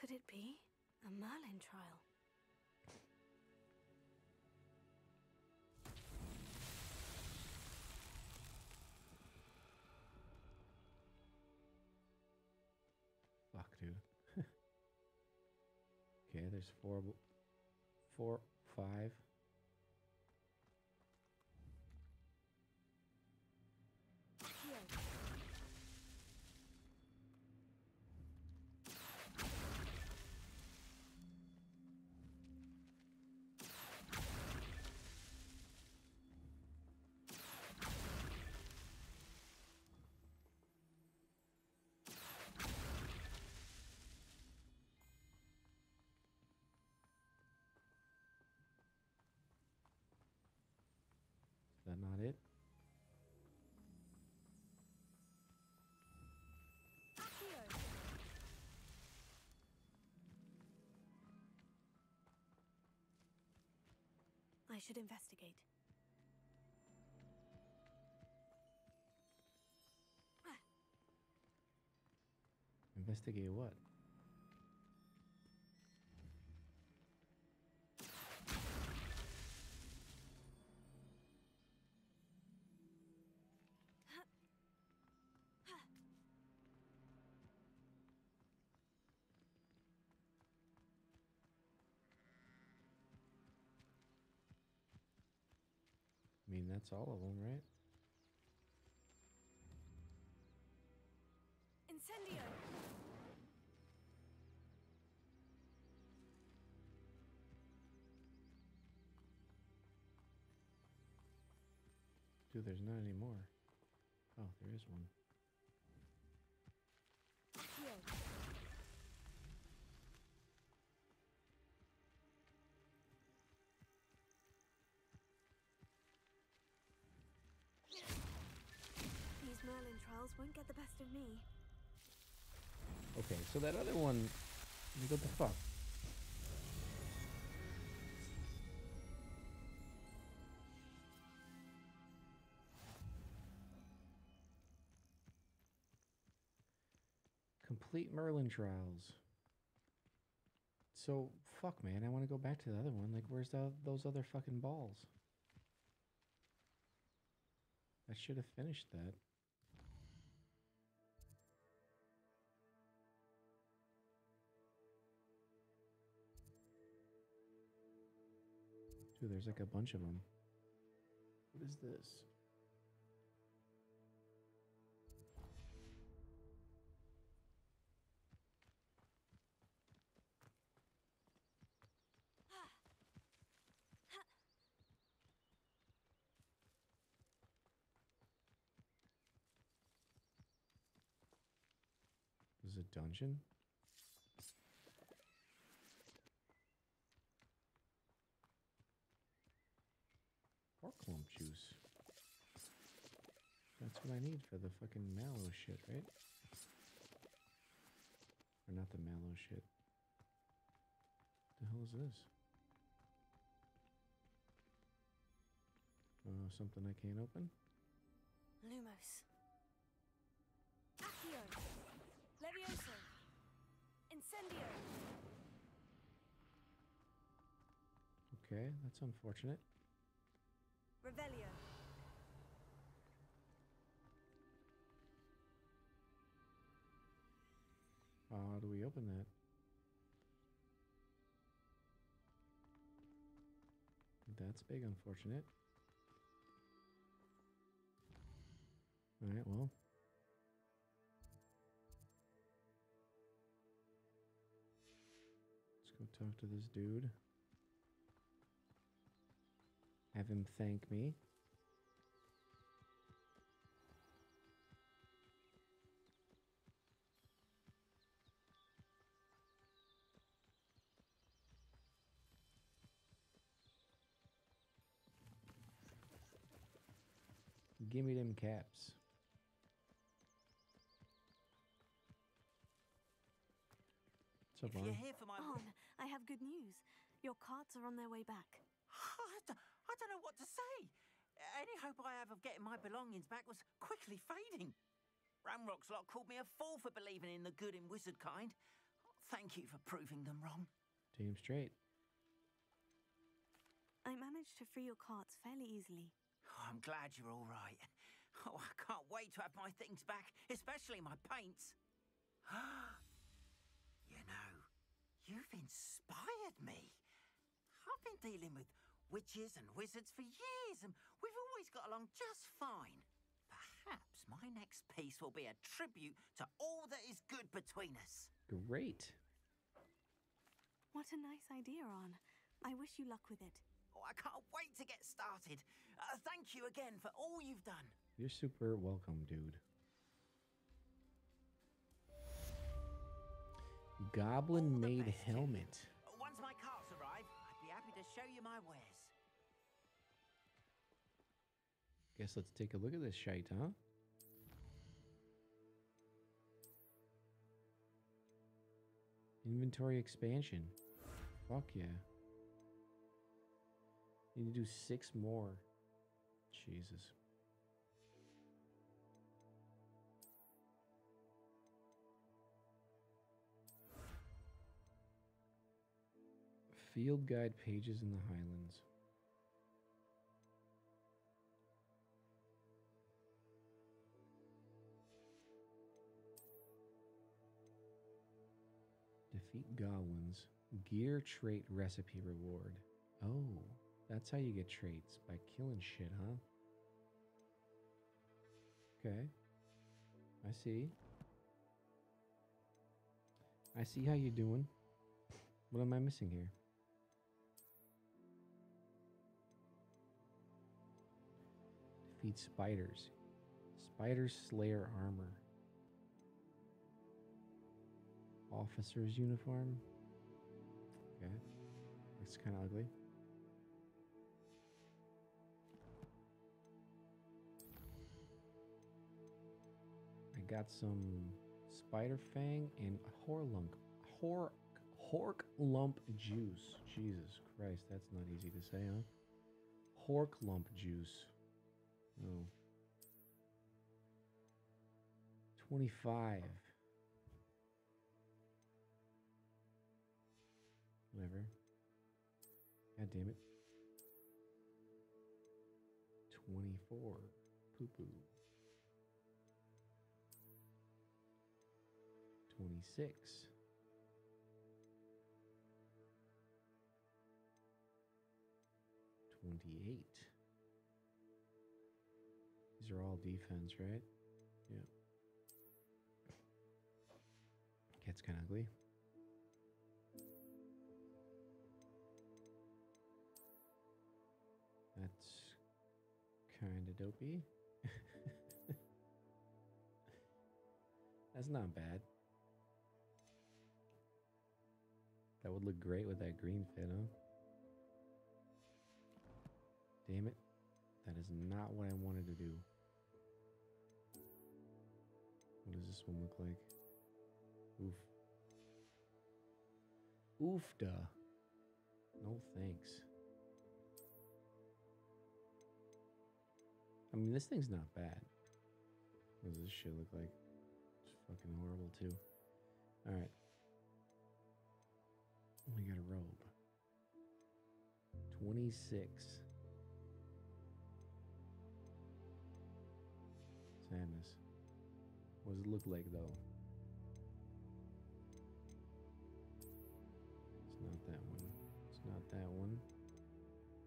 Could it be a Merlin trial? Dude. Okay, there's five. Yeah. Not it. Accio. I should investigate. Investigate what? I mean, that's all of them, right? Incendio. Dude, there's not any more. Oh, there is one. Merlin trials won't get the best of me. Okay, so that other one, what the fuck? Complete Merlin trials. So fuck, man, I want to go back to the other one. Like, where's those other fucking balls? I should have finished that. Dude, there's like a bunch of them. What is this? is a dungeon. Horklump juice. That's what I need for the fucking mallow shit, right? Or not the mallow shit. What the hell is this? Oh, something I can't open? Lumos. Accio. Levioso. Incendio. Okay, that's unfortunate. Revelio. How do we open that? That's big unfortunate. Alright, well. Let's go talk to this dude. Have him thank me. Give me them caps. What's up, Arn? If you're here for my... Arn, I have good news. Your carts are on their way back. I don't know what to say. Any hope I have of getting my belongings back was quickly fading. Ranrok's lot called me a fool for believing in the good and wizard kind. Thank you for proving them wrong. Damn straight. I managed to free your carts fairly easily. Oh, I'm glad you're all right. Oh, I can't wait to have my things back, especially my paints. You know, you've inspired me. I've been dealing with witches and wizards for years, and we've always got along just fine. Perhaps my next piece will be a tribute to all that is good between us. Great. What a nice idea, Arn. I wish you luck with it. Oh, I can't wait to get started. Thank you again for all you've done. You're super welcome, dude. Goblin made helmet. Once my carts arrive, I'd be happy to show you my wares. Guess let's take a look at this shite, huh? Inventory expansion. Fuck yeah. Need to do 6 more. Jesus. Field guide pages in the Highlands. Defeat goblins. Gear trait recipe reward. Oh. That's how you get traits, by killing shit, huh? Okay. I see. I see how you're doing. What am I missing here? Defeat spiders. Spiders slayer armor. Officer's uniform. Okay. Looks kind of ugly. Got some spider fang and horklump juice. Jesus Christ, that's not easy to say, huh? Horklump juice. No. 25. Whatever. God damn it. 24. Poo poo. 26. $28. These are all defense, right? Yeah. Gets kind of ugly. That's kind of dopey. That's not bad. That would look great with that green fit, huh? Damn it. That is not what I wanted to do. What does this one look like? Oof. Oofda. No thanks. I mean, this thing's not bad. What does this shit look like? It's fucking horrible too. Alright. We got a robe. 26. Sadness. What does it look like though? It's not that one. It's not that one.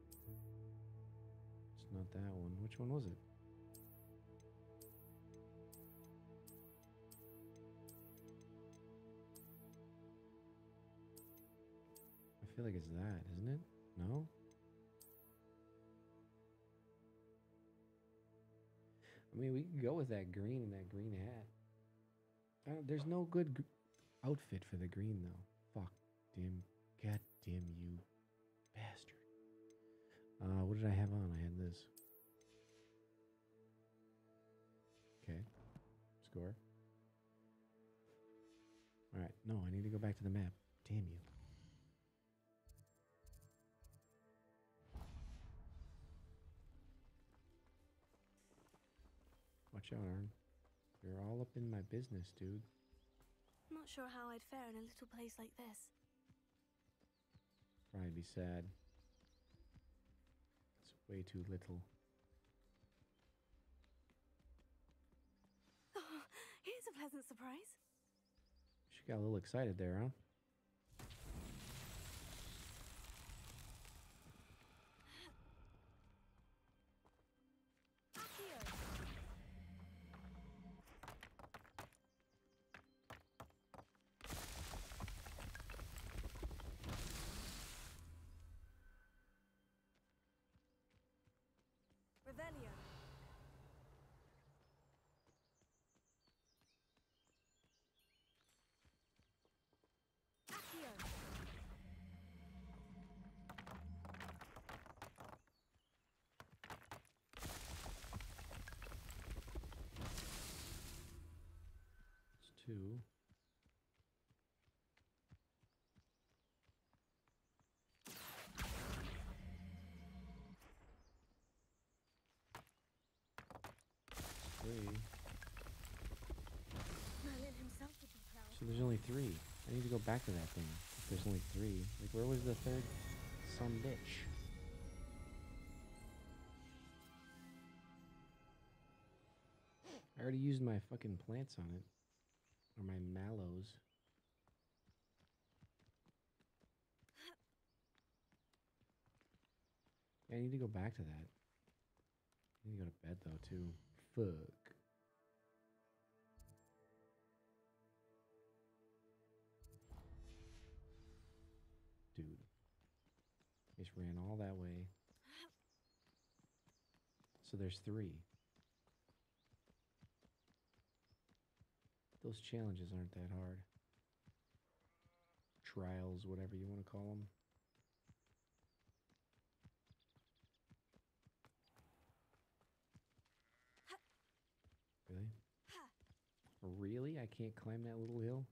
It's not that one. Which one was it? I feel like it's that, isn't it? No? I mean, we can go with that green and that green hat. There's no good outfit for the green, though. Fuck. Damn. God damn you. Bastard. What did I have on? I had this. Okay. Score. Alright. No, I need to go back to the map. Damn you. Watch out, Arn. You're all up in my business, dude. I'm not sure how I'd fare in a little place like this. Probably be sad. It's way too little. Oh, here's a pleasant surprise. She got a little excited there, huh? Revelio. Accio. It's two. So there's only three. I need to go back to that thing. If there's only three. Like, where was the third son bitch? I already used my fucking plants on it. Or my mallows. I need to go back to that. I need to go to bed though too. Fuck. Dude. Just ran all that way. So there's three. Those challenges aren't that hard. Trials, whatever you want to call them. Really? Really? I can't climb that little hill?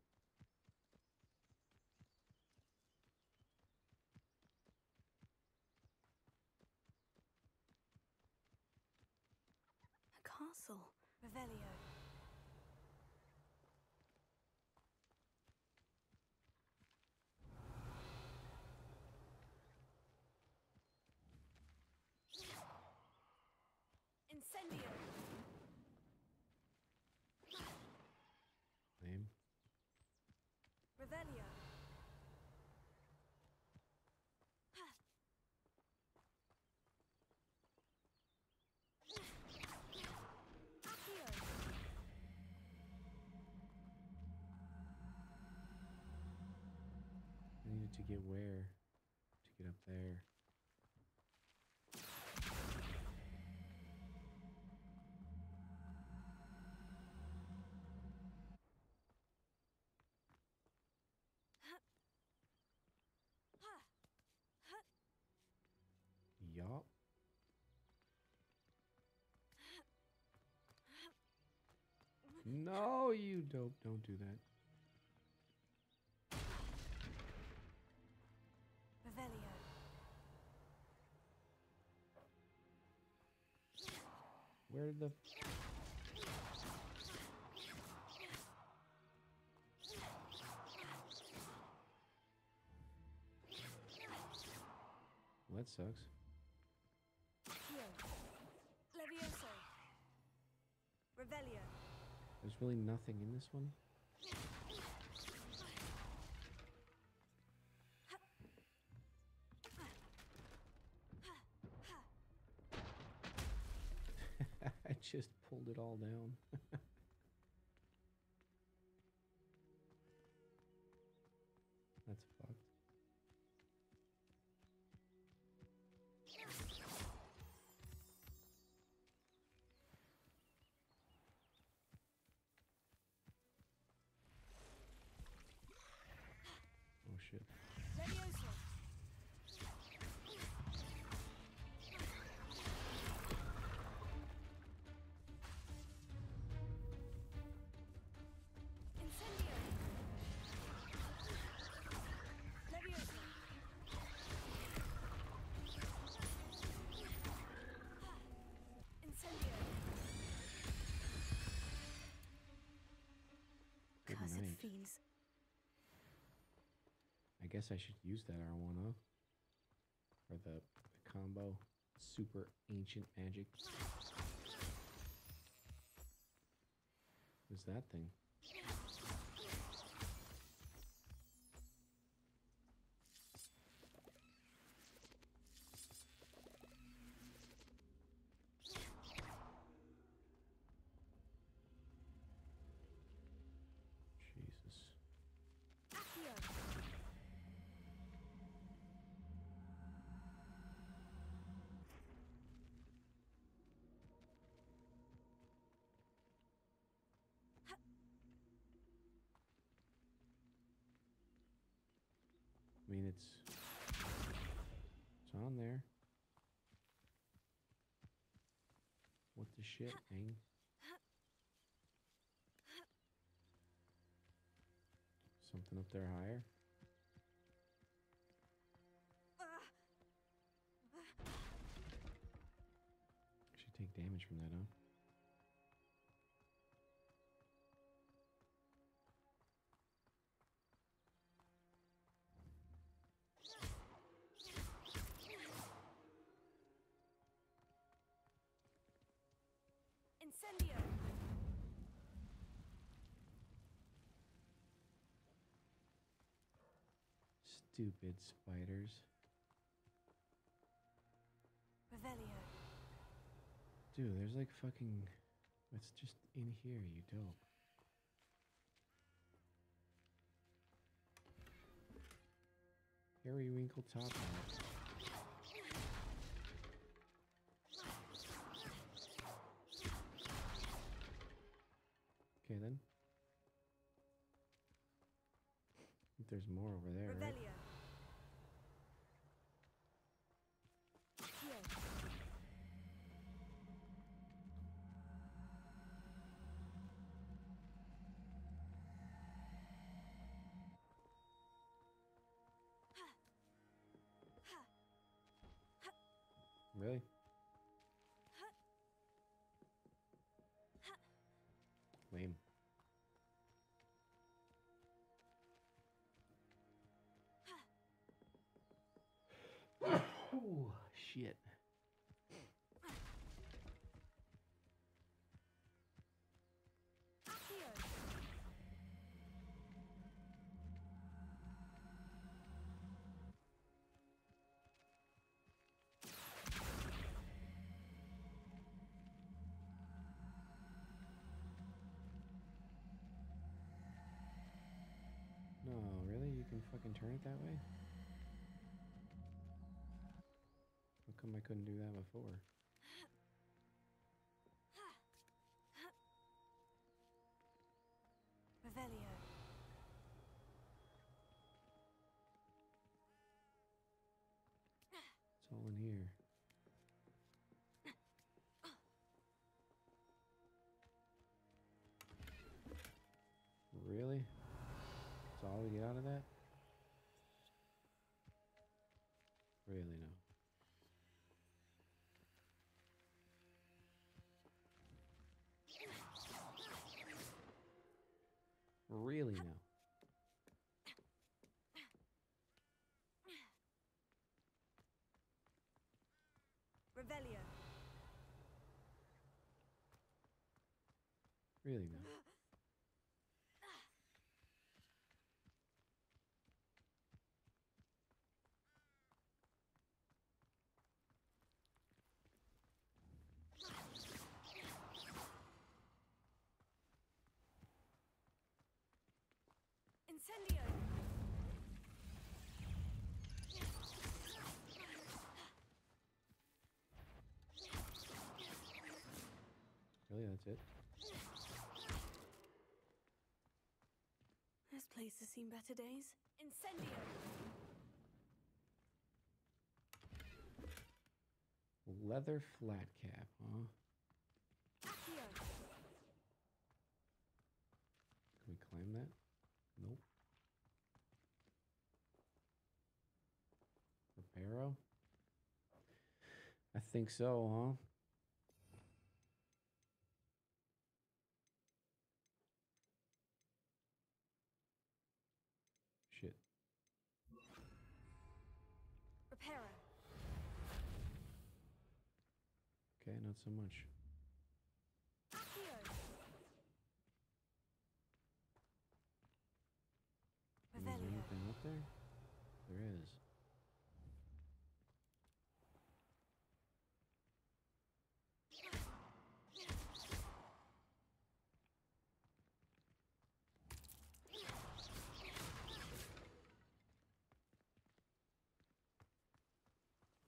Revelio. Incendio. Name. Revelio. To get where? To get up there. Oh, you dope. Don't do that. Revelio. Where did the... Well, that sucks. Levioso. Revelio. There's really nothing in this one. I just pulled it all down. That's fucked. Oh shit. I guess I should use that R1, huh? For the combo. Super ancient magic. Who's that thing? I mean, it's on there. What the shit, man? Something up there higher? I should take damage from that, huh? Stupid spiders. Revelio. Dude, there's like fucking... It's just in here, you dope. Periwinkle top hat. Okay then. I think there's more over there, right? Really? Lame. Oh, shit. No, really? You can fucking turn it that way? How come I couldn't do that before? Revelio. It's all in here. really know. Really know. Revelio. Really know. Incendio. Really, that's it. This place has seen better days. Incendio. Leather flat cap, huh? Accio. Can we climb that? Nope. Reparo? I think so, huh? Shit. Reparo. Okay, not so much. Is there anything up there? There is.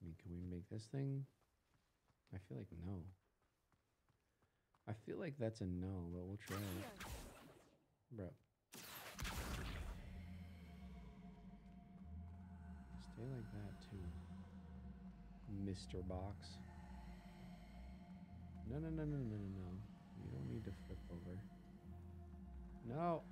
I mean, can we make this thing? I feel like no. I feel like that's a no, but we'll try it. Bro. They like that too, Mr. Box. No, no, no, no, no, no. You don't need to flip over. No.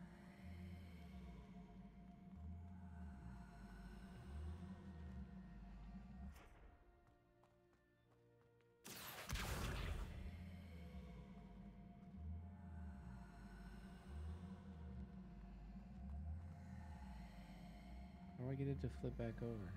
How do I get it to flip back over?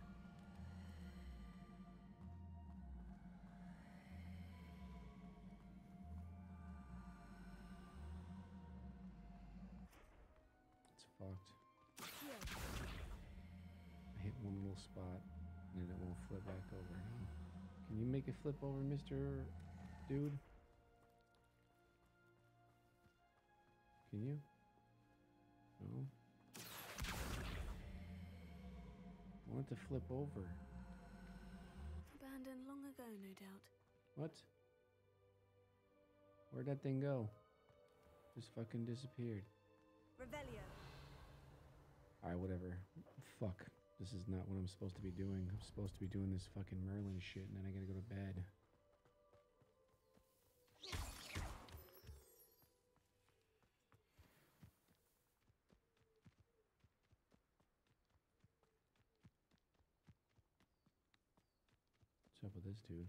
It's fucked. I hit one little spot and then it won't flip back over. Can you make it flip over, Mr. Dude? Can you? No? I want to flip over. Abandoned long ago, no doubt. What? Where'd that thing go? Just fucking disappeared. Revelio. Alright, whatever. Fuck. This is not what I'm supposed to be doing. I'm supposed to be doing this fucking Merlin shit, and then I gotta go to bed. What's up with this dude?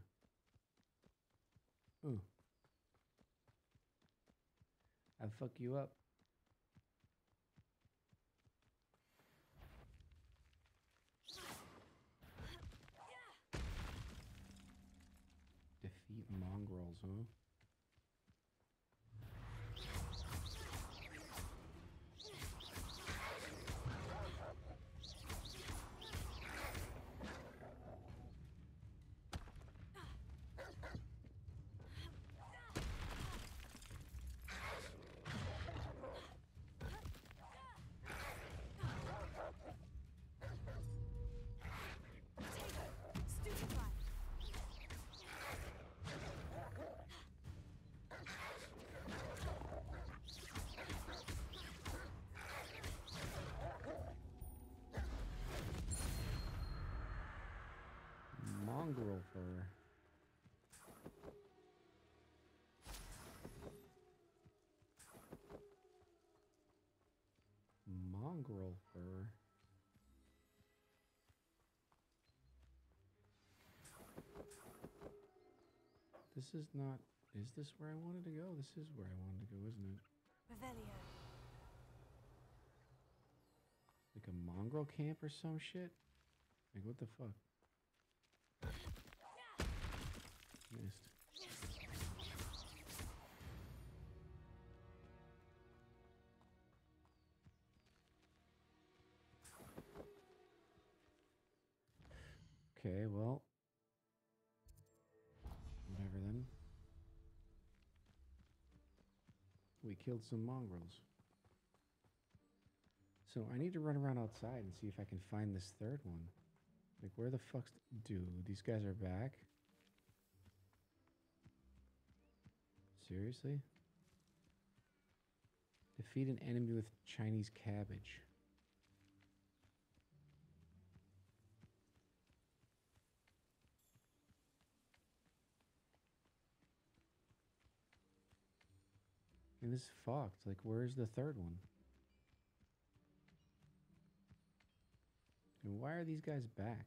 Ooh. I'll fuck you up. Defeat mongrels, huh? Mongrel fur. Mongrel fur. This is not... Is this where I wanted to go? This is where I wanted to go, isn't it? Revelio. Like a mongrel camp or some shit? Like, what the fuck? Missed. Okay, well... Whatever then. We killed some mongrels. So I need to run around outside and see if I can find this third one. Like, where the fuck's... Dude, these guys are back? Seriously? Defeat an enemy with Chinese cabbage. I mean, this is fucked. Like, where's the third one? And why are these guys back?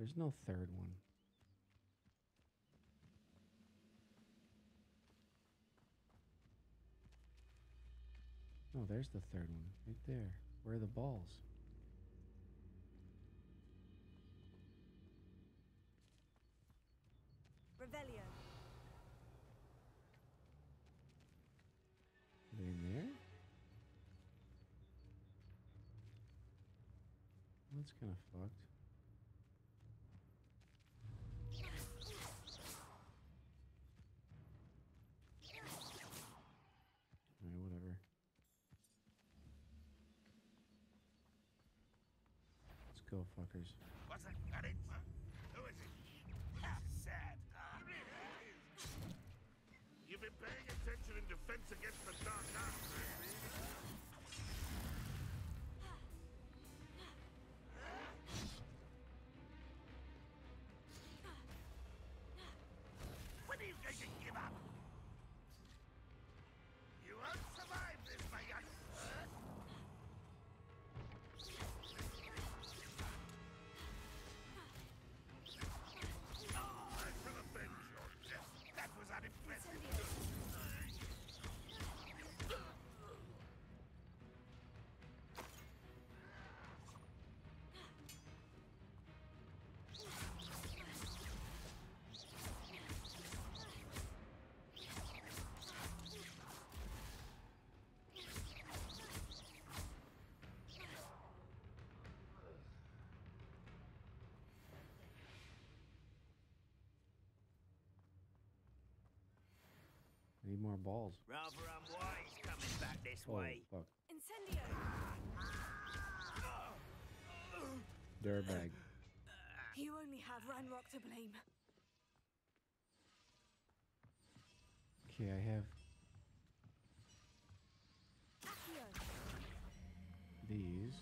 There's no third one. Oh, there's the third one. Right there. Where are the balls? Revelio. Are they in there? That's kind of fucked. Go fuckers. What's that? Who is it? That's sad. You've been paying attention in defense against the dark arts, When are you going to give up? You won't survive this, my young Need more balls. Rather unwise coming back this way. Fuck. Incendio. Dirtbag. You only have Ranrok to blame. Okay, I have Accio. These.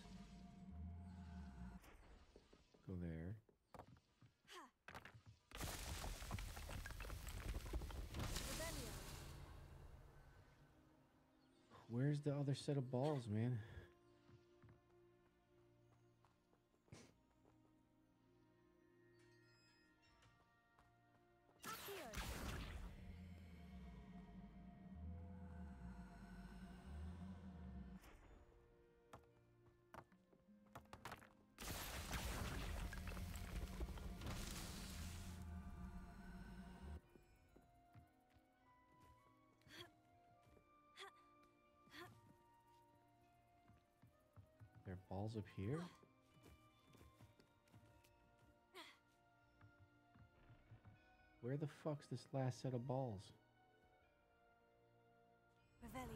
Go there. Where's the other set of balls, man? There are balls up here? Where the fuck's this last set of balls? Revelio.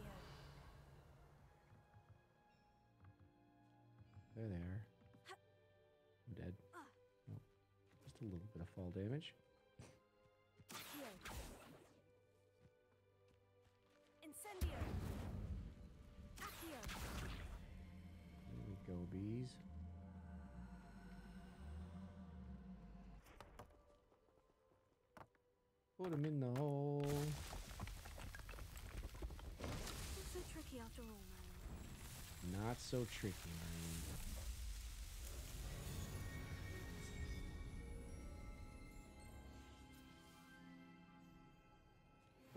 They're there. I'm dead. Oh, just a little bit of fall damage. Incendio. Accio. There we go, bees. Put them in the hole. tricky after all, Merlin. Not so tricky, Merlin.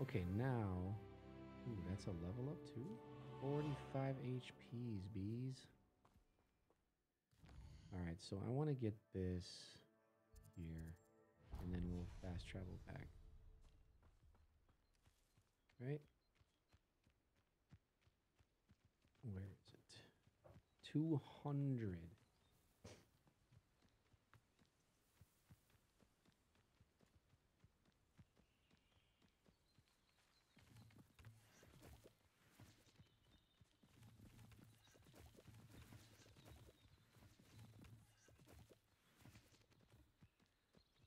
Okay, now... Ooh, that's a level up too? 45 HPs, bees. Alright, so I want to get this here. And then we'll fast travel back. Right? Where is it? 200.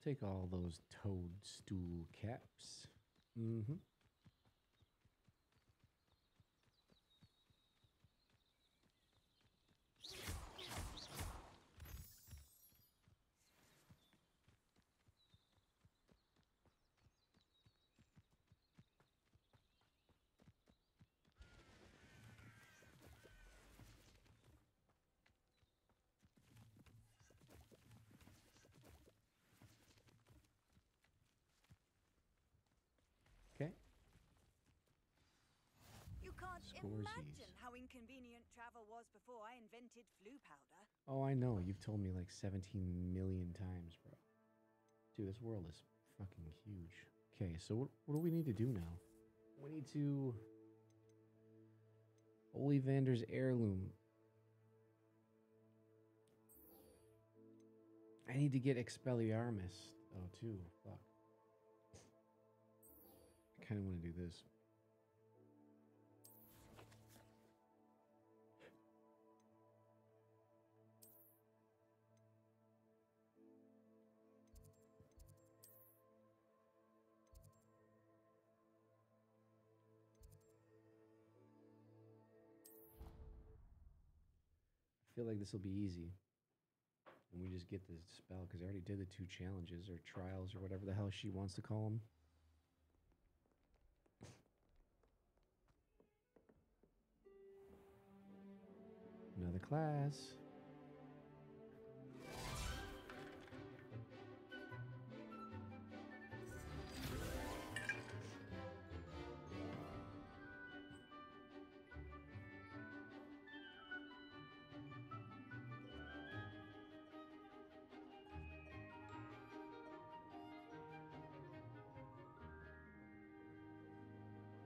Take all those toadstool caps. Mm-hmm. Imagine how inconvenient travel was before I invented flu powder. Oh, I know. You've told me like 17 million times, bro. Dude, this world is fucking huge. Okay, so what do we need to do now? We need to... Ollivander's heirloom. I need to get Expelliarmus. Oh, too. Fuck. I kind of want to do this. I feel like this will be easy and we just get this spell because I already did the two challenges or trials or whatever the hell she wants to call them. Another class.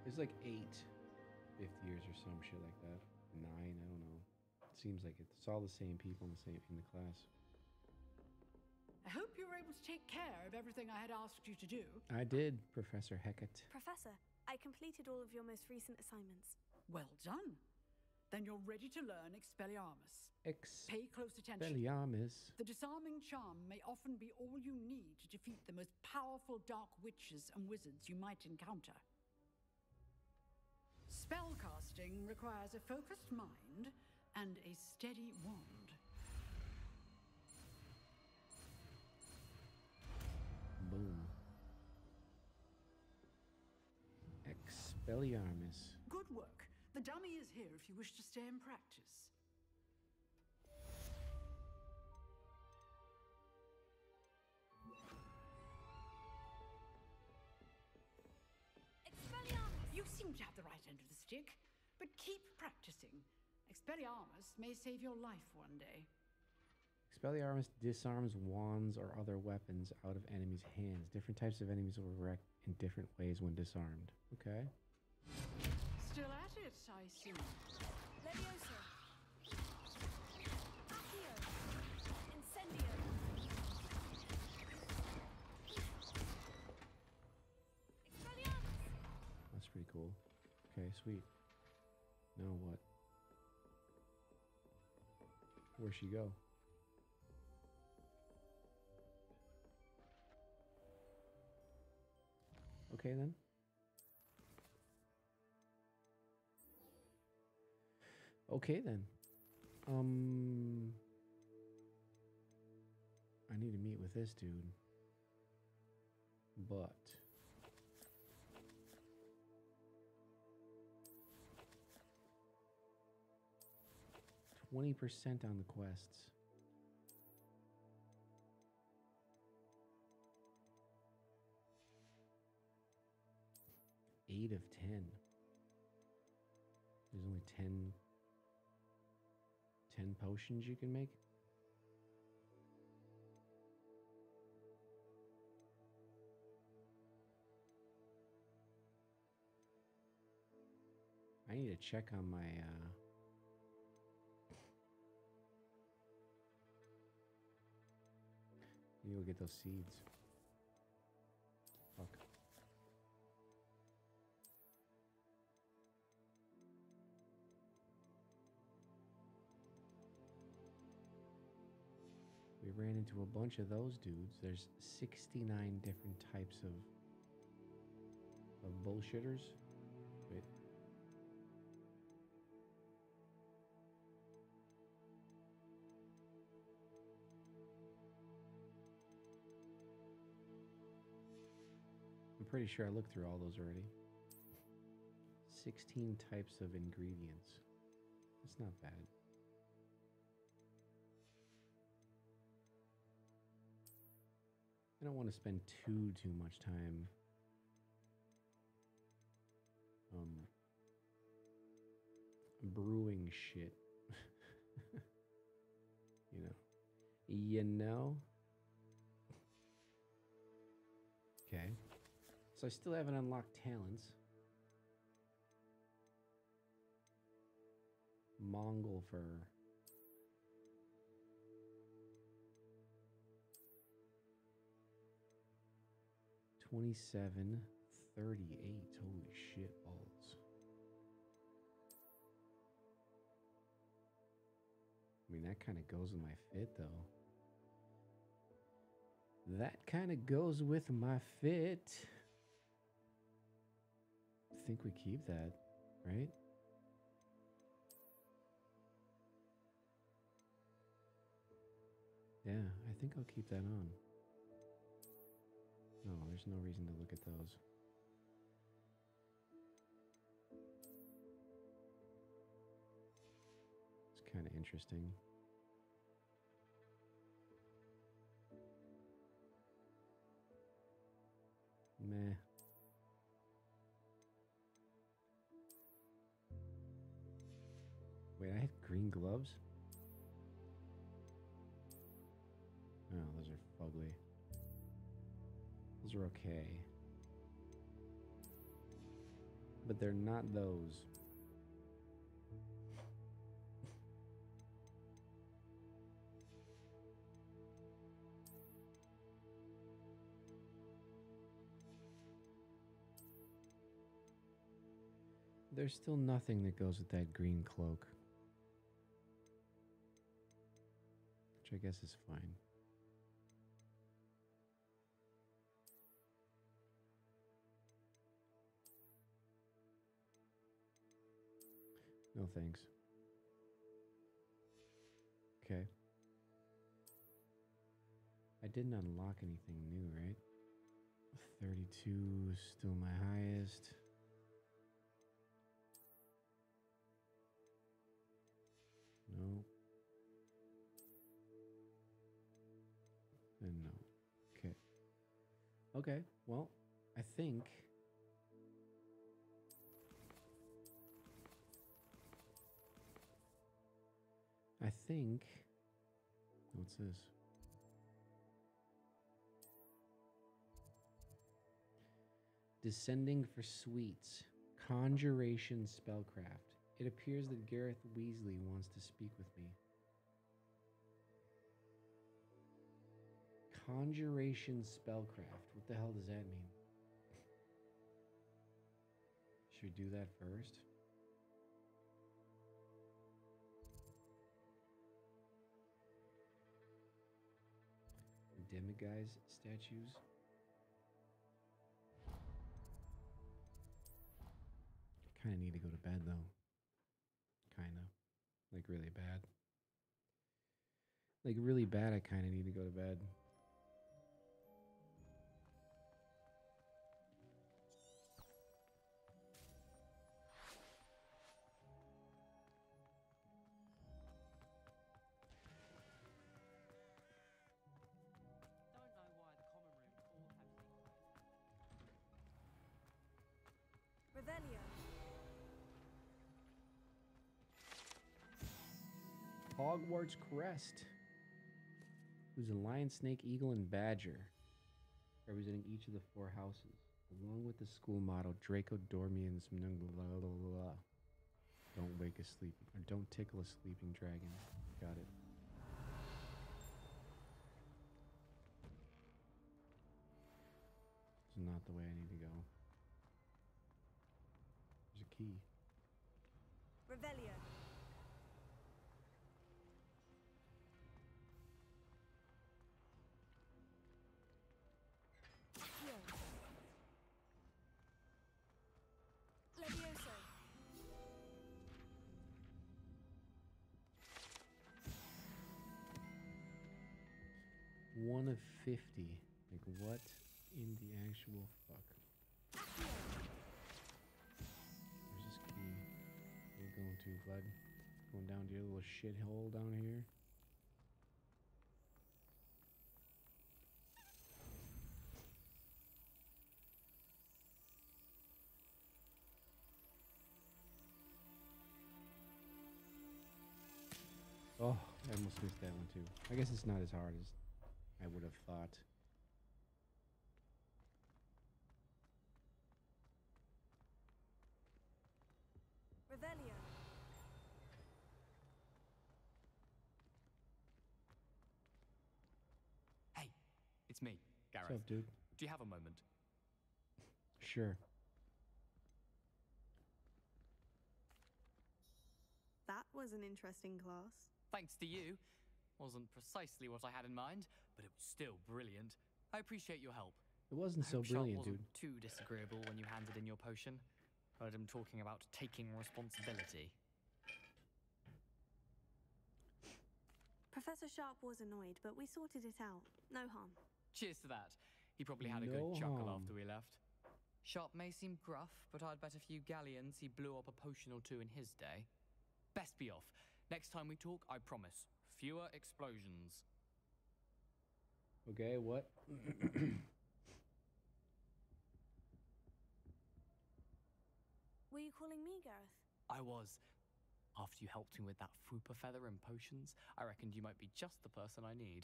There's like 8 50-years or some shit like that. 9, I don't know. It seems like it's all the same people in the class. I hope you were able to take care of everything I had asked you to do. I did, Professor Hecate. Professor, I completed all of your most recent assignments. Well done. Then you're ready to learn Expelliarmus. Pay close attention. Expelliarmus. The disarming charm may often be all you need to defeat the most powerful dark witches and wizards you might encounter. Spellcasting requires a focused mind and a steady wand. Boom. Expelliarmus. Good work. The dummy is here if you wish to stay and practice. You seem to have the right end of the stick, but keep practicing. Expelliarmus may save your life one day. Expelliarmus disarms wands or other weapons out of enemies' hands. Different types of enemies will react in different ways when disarmed. Okay. Still at it, I see. Leviosa. Accio. Incendio. That's pretty cool. Okay, sweet. Now what? Where'd she go? Okay then. Okay then. I need to meet with this dude. But... 20% on the quests. Eight of 10. There's only 10 potions you can make. I need to check on my, maybe we'll get those seeds. Fuck. We ran into a bunch of those dudes. There's 69 different types of bullshitters. Wait. I'm pretty sure I looked through all those already. 16 types of ingredients. That's not bad. I don't want to spend too much time brewing shit. You know? Okay. So I still haven't unlocked talents. Mongol fur. $27.38. Holy shit balls. I mean, that kind of goes with my fit, though. That kind of goes with my fit. I think we keep that, right? Yeah, I think I'll keep that on. No, there's no reason to look at those. It's kind of interesting. Meh. Wait, I had green gloves? Oh, those are fugly. Those are okay. But they're not those. There's still nothing that goes with that green cloak. Which I guess is fine. No thanks. Okay. I didn't unlock anything new, right? 32 is still my highest. No. And no. Okay. Okay, well, I think... What's this? Descending for sweets. Conjuration spellcraft. It appears that Gareth Weasley wants to speak with me. Conjuration spellcraft. What the hell does that mean? Should we do that first? Demiguise statues. Kind of need to go to bed though. Kind of. Like really bad. Like really bad, I kind of need to go to bed. Hogwarts crest. Who's a lion, snake, eagle, and badger, representing each of the four houses, along with the school motto Draco Dormiens. Don't wake a sleeping, or don't tickle a sleeping dragon. Got it. It's not the way I need to go. There's a key. Revelio. One of 50. Like, what in the actual fuck? Where's this key? Where are you going to, bud? Going down to your little shithole down here? Oh, I almost missed that one too. I guess it's not as hard as I would have thought. Revelio. Hey, it's me, Gareth. What's up, dude? Do you have a moment? Sure. That was an interesting class. Thanks to you. Wasn't precisely what I had in mind, but it was still brilliant. I appreciate your help. It wasn't so brilliant, dude. I hope Sharp wasn't too disagreeable when you handed in your potion. Heard him talking about taking responsibility. Professor Sharp was annoyed, but we sorted it out. No harm. Cheers to that. He probably had a good chuckle after we left. Sharp may seem gruff, but I'd bet a few galleons he blew up a potion or two in his day. Best be off. Next time we talk, I promise. Fewer explosions. Okay, what? Were you calling me, Gareth? I was. After you helped me with that fwooper feather and potions, I reckoned you might be just the person I need.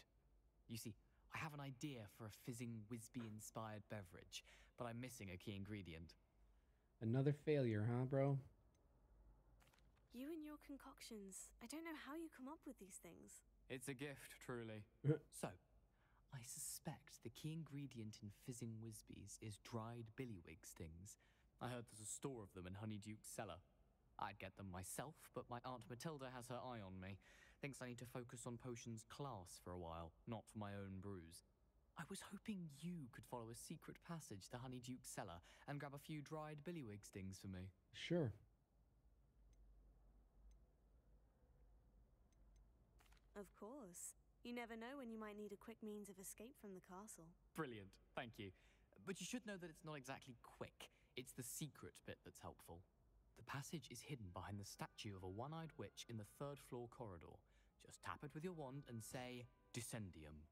You see, I have an idea for a fizzing Wisby-inspired beverage, but I'm missing a key ingredient. Another failure, huh, bro? You and your concoctions. I don't know how you come up with these things. It's a gift, truly. So, I suspect the key ingredient in fizzing Wisbys is dried billywig stings. I heard there's a store of them in Honeydukes' cellar. I'd get them myself, but my Aunt Matilda has her eye on me. Thinks I need to focus on potions class for a while, not for my own brews. I was hoping you could follow a secret passage to Honeydukes' cellar and grab a few dried billywig stings for me. Sure. Of course. You never know when you might need a quick means of escape from the castle. Brilliant. Thank you. But you should know that it's not exactly quick. It's the secret bit that's helpful. The passage is hidden behind the statue of a one-eyed witch in the third floor corridor. Just tap it with your wand and say, Descendium.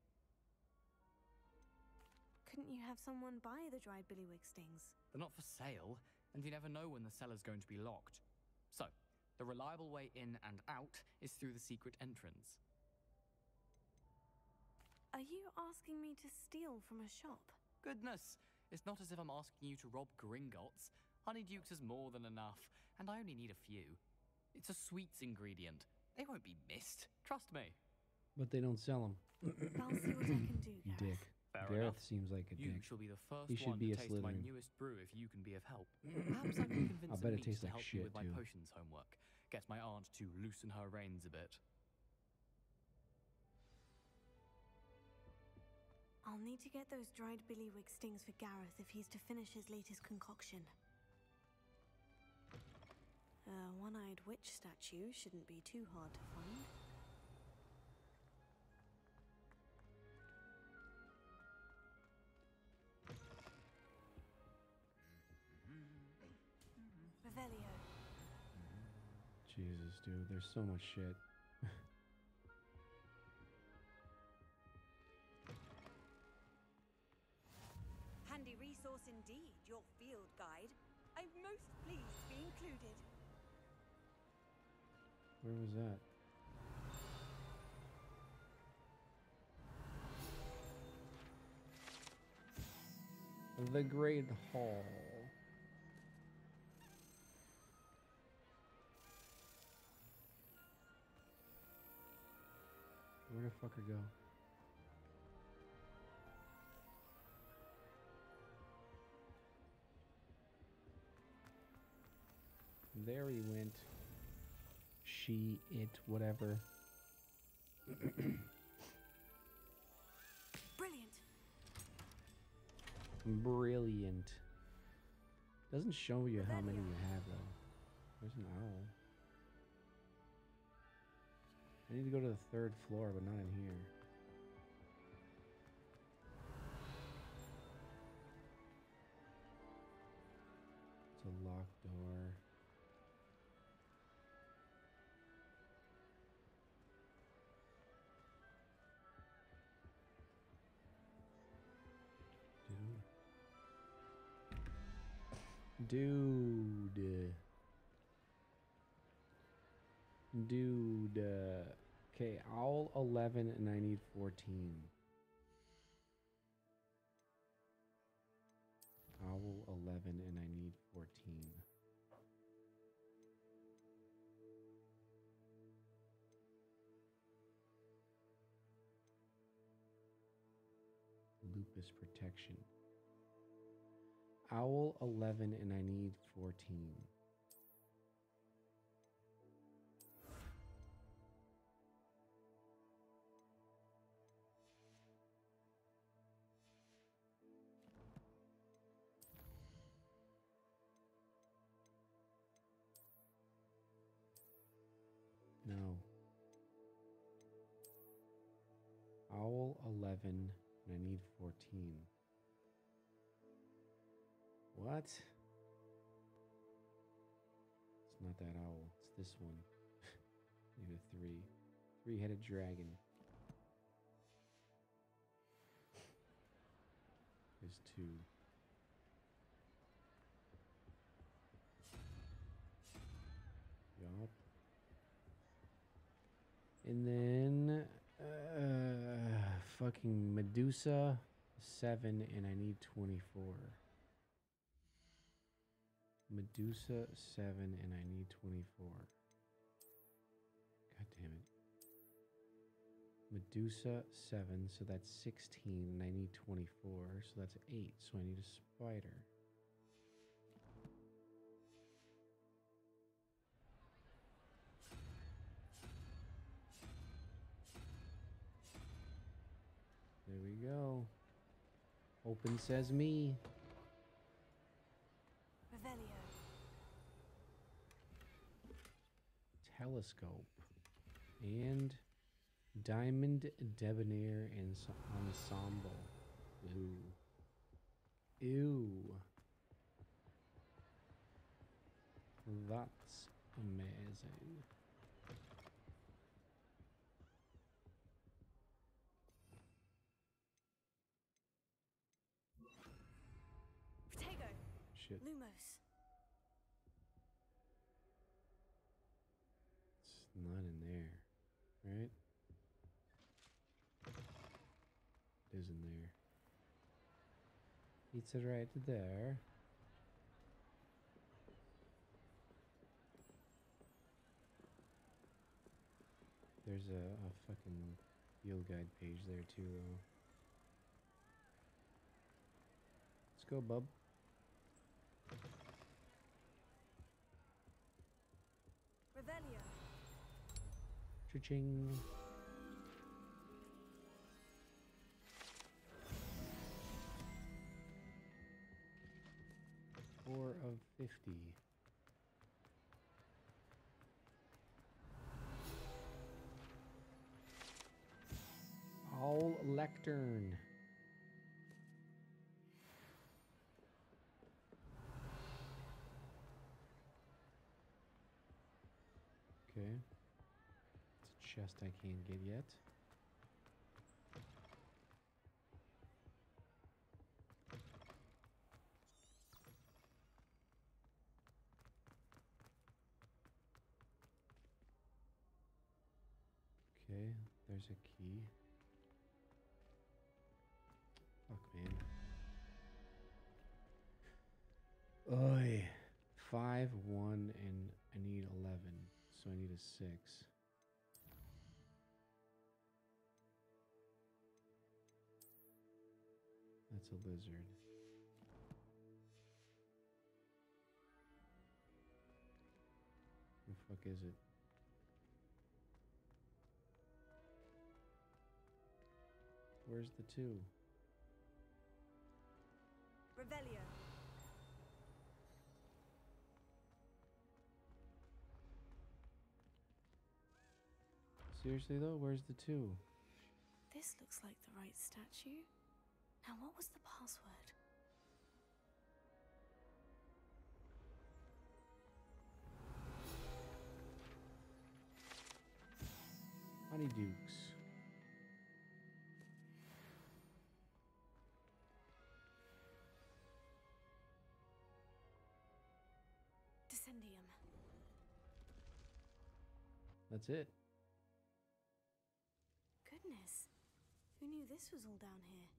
Couldn't you have someone buy the dried billywig stings? They're not for sale, and you never know when the cellar's going to be locked. So, the reliable way in and out is through the secret entrance. Are you asking me to steal from a shop? Goodness, it's not as if I'm asking you to rob Gringotts. Honeydukes is more than enough, and I only need a few. It's a sweets ingredient. They won't be missed, trust me. But they don't sell them. I'll see what I can do, Gareth. Dick. Gareth seems like a dick. You shall be the first one to taste my newest brew if you can be of help. Perhaps I can convince the beast to help you with my potions homework. Get my aunt to loosen her reins a bit. I'll need to get those dried billywig stings for Gareth if he's to finish his latest concoction. A one-eyed witch statue shouldn't be too hard to find. Revelio. Jesus, dude, there's so much shit. Handy resource indeed, your field guide. I'm most pleased to be included. Where was that? The Great Hall. Where the fucker go? There he went. She, it, whatever. Brilliant. Brilliant. Doesn't show you how many you have though. There's an owl. I need to go to the third floor, but not in here. It's a locked door. Dude. Okay, owl 11 and I need 14. Owl 11 and I need 14. Lupus protection. Owl 11 and I need 14. No. Owl 11 and I need 14. What? It's not that owl. It's this one. Need a three. Three-headed dragon. Is two. Yup. And then... fucking Medusa. 7 and I need 24. Medusa 7 and I need 24. God damn it. Medusa 7, so that's 16 and I need 24, so that's 8, so I need a spider. There we go. Open says me. Revelio. Telescope and Diamond Debonair and Ensemble. Ooh. Ew. That's amazing. Shit. Lumos. It's not in there, right? It is in there. It's right there. There's a fucking field guide page there too, though. Let's go, bub. Revelio. Cha-ching. Four of 50. Owl lectern. Okay, it's a chest I can't get yet. Okay, there's a key. Fuck, man. 5, 1, and I need 11, so I need a 6. That's a lizard. Who the fuck is it? Where's the 2? Revelio. Seriously though, where's the 2? This looks like the right statue. Now what was the password? Honeydukes. Incendio. That's it. Goodness. Who knew this was all down here?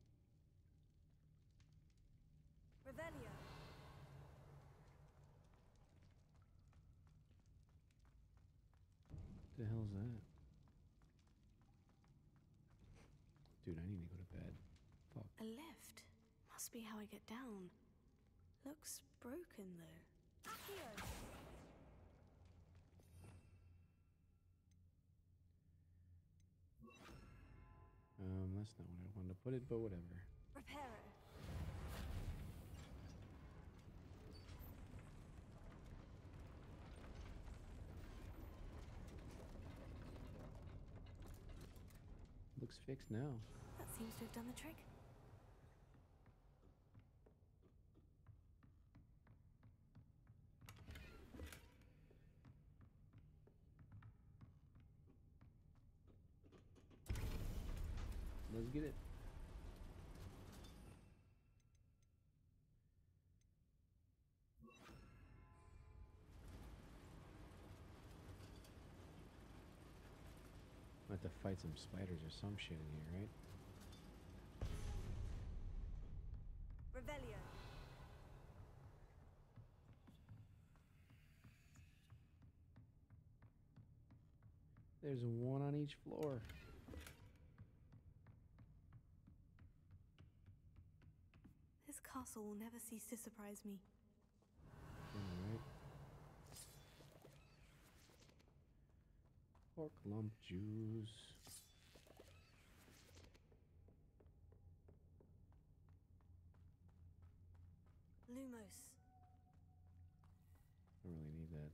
Revelio. What the hell's that? Dude, I need to go to bed. Fuck. A lift. Must be how I get down. Looks broken though. Accio. That's not what I wanted to put it, but whatever. Reparo. Looks fixed now. That seems to have done the trick. Let's get it. I'll have to fight some spiders or some shit in here, right? Revelio. There's one on each floor. This castle will never cease to surprise me. Alright. Horklump juice. Lumos. I don't really need that.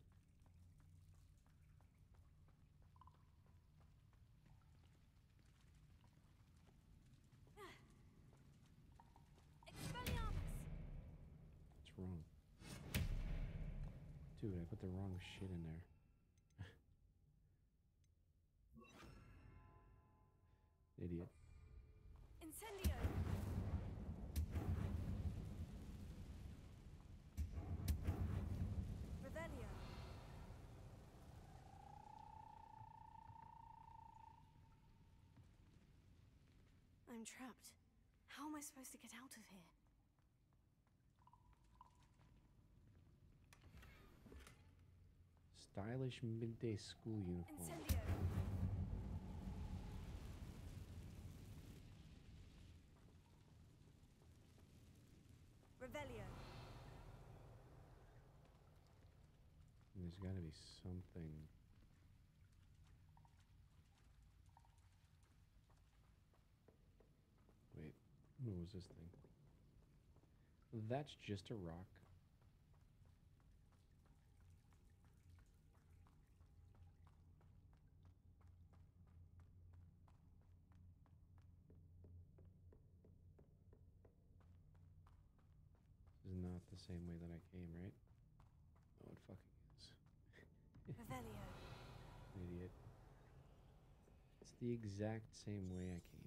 Wrong. Dude, I put the wrong shit in there. Idiot. Incendio. Revelio. I'm trapped. How am I supposed to get out of here? Stylish midday school uniform. Incendio. Revelio. There's got to be something. Wait, what was this thing? That's just a rock. Is not the same way that I came, right? Oh, it fucking is. Revelio. Idiot. It's the exact same way I came.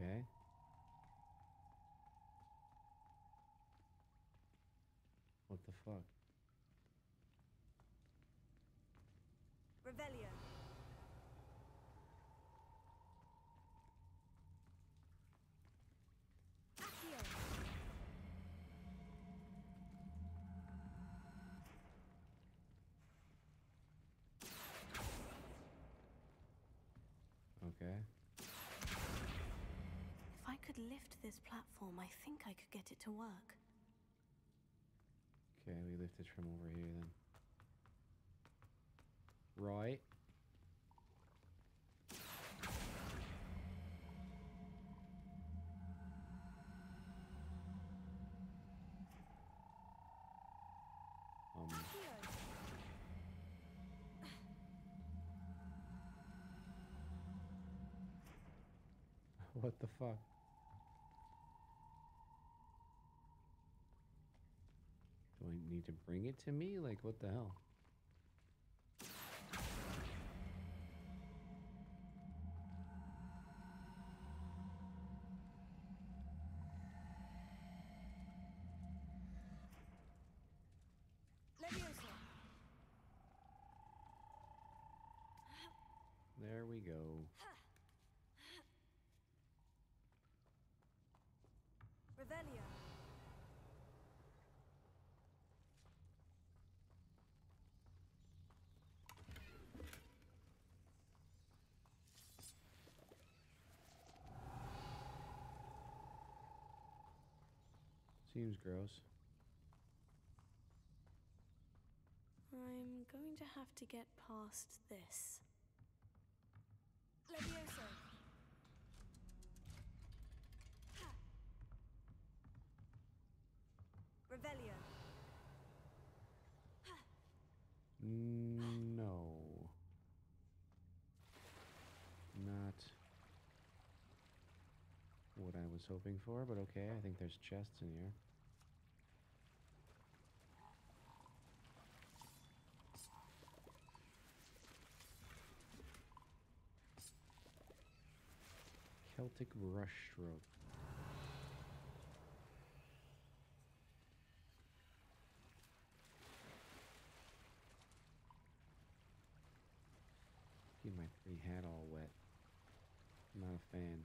Okay. fuck. Revelio. Accio. Okay. If I could lift this platform, I think I could get it to work. Okay, we lift it from over here then. Right. What the fuck? Do I need to bring it to me? Like, what the hell? There we go. Revelio. Seems gross. I'm going to have to get past this. Levioso. Revelio. No. Not what I was hoping for, but okay, I think there's chests in here. Celtic brushstroke. Get my pretty hat all wet. I'm not a fan.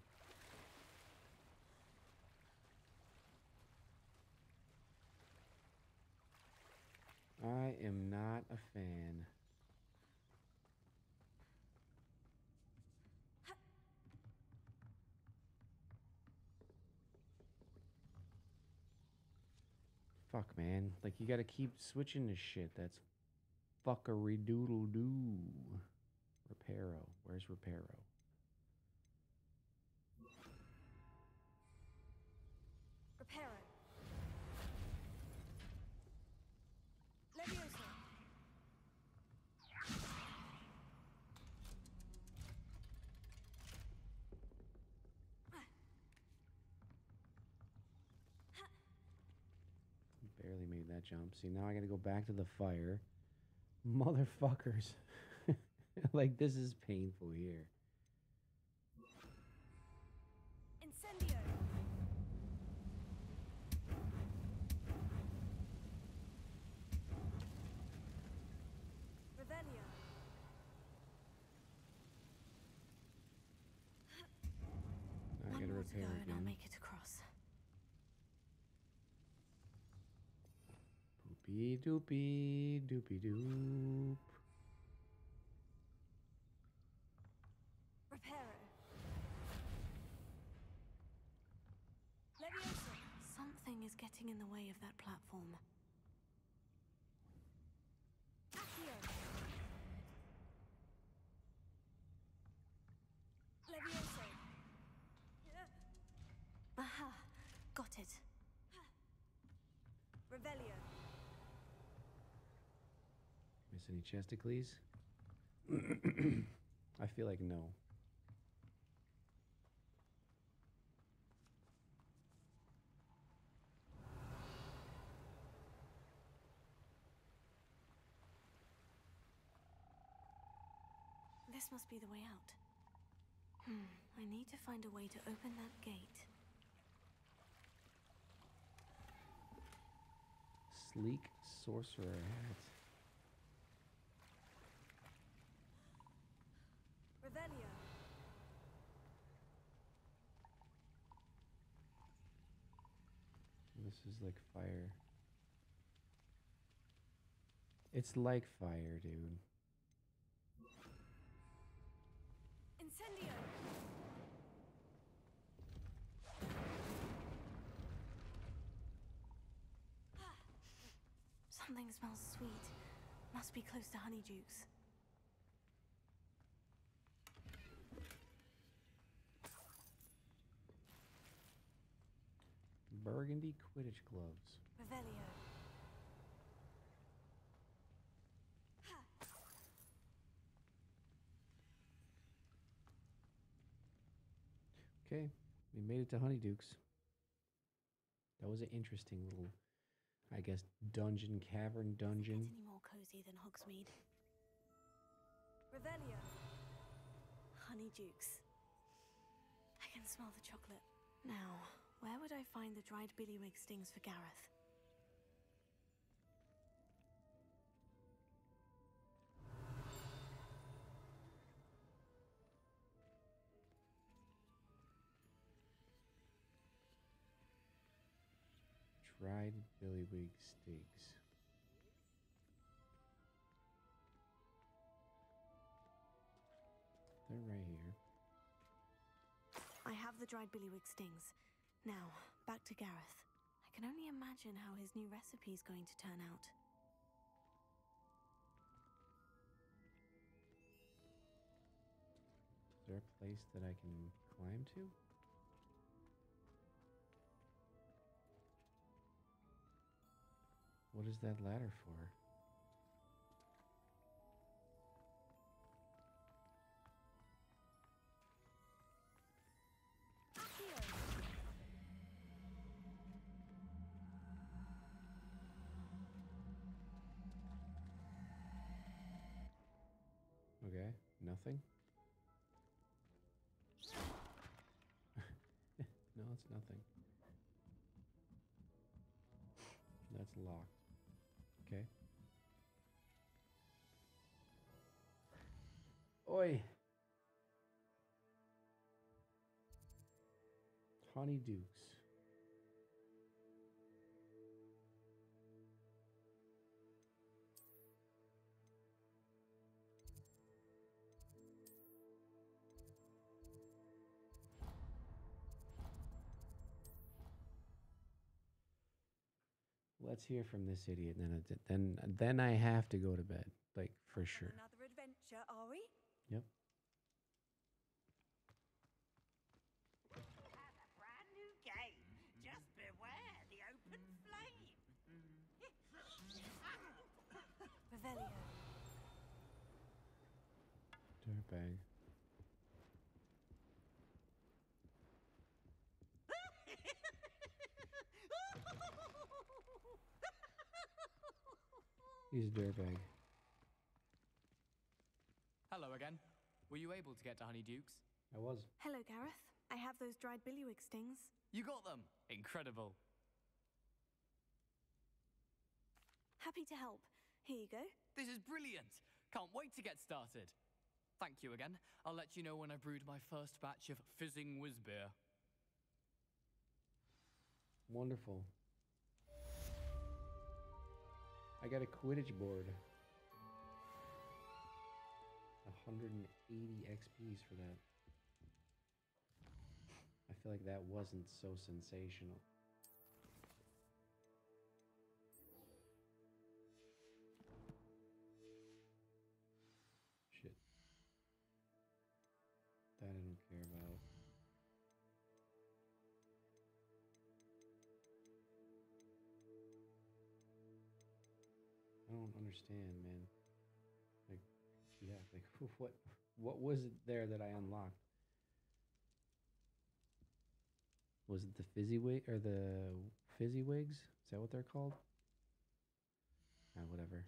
I am not a fan. Fuck, man. Like, you gotta keep switching this shit. That's fuckery-doodle-doo. Reparo. Where's Reparo? Reparo. Leviosa. Barely made that jump. See, now I gotta go back to the fire. Motherfuckers. Like, this is painful here. Incendio. Revelio. I gotta repair again. And I'll make it across. Doopy doopy doopy doop. Reparo. Leviosa. Something is getting in the way of that platform. Accio. Leviosa. Aha, got it. Revelio. Miss any chesticles? I feel like no. This must be the way out. I need to find a way to open that gate. Sleek sorcerer hat. Revelio. This is like fire. It's like fire, dude. Incendio. Something smells sweet. Must be close to Honeydukes. Burgundy Quidditch gloves. Revelio. Okay, we made it to Honeydukes. That was an interesting little, I guess, dungeon, cavern dungeon. Is it any more cozy than Hogsmeade? Revelio. Honeydukes. I can smell the chocolate. Now, where would I find the dried billywig stings for Gareth? Dried billywig stings. They're right here. I have the dried billywig stings. Now, back to Gareth. I can only imagine how his new recipe is going to turn out. Is there a place that I can climb to? What is that ladder for? Okay, nothing. No, it's nothing. That's locked. Okay. Oi! Honeydukes. Let's hear from this idiot, and then I have to go to bed, like, for sure. Another adventure, are we? Yep. Have a brand new game. Just beware the open flame. Revelio. Dirtbag. He's a dirtbag. Hello again. Were you able to get to Honeydukes? I was. Hello, Gareth. I have those dried billywig stings. You got them. Incredible. Happy to help. Here you go. This is brilliant. Can't wait to get started. Thank you again. I'll let you know when I brewed my first batch of fizzing whiz beer. Wonderful. I got a Quidditch board. 180 XPs for that. I feel like that wasn't so sensational. Shit. That I don't care about. I don't understand, man. Like, yeah, like what was it there that I unlocked? Was it the fizzy-wig or the fizzy wigs? Is that what they're called? Ah, whatever.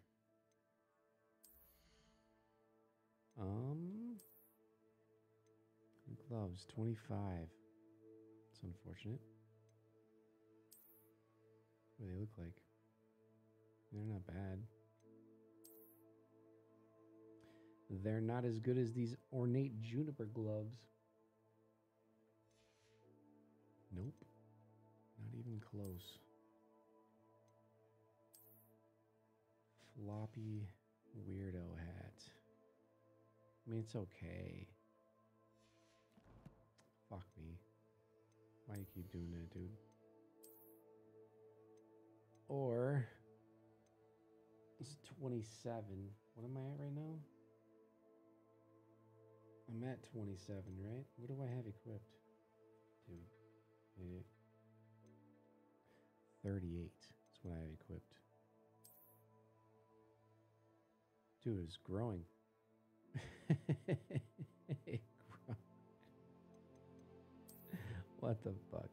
Gloves, 25. It's unfortunate. What do they look like? They're not bad. They're not as good as these ornate juniper gloves. Nope. Not even close. Floppy weirdo hat. I mean, it's okay. Fuck me. Why do you keep doing that, dude? Or... it's 27. What am I at right now? I'm at 27, right? What do I have equipped? Dude. 38 is what I have equipped. Dude, it's growing. What the fuck?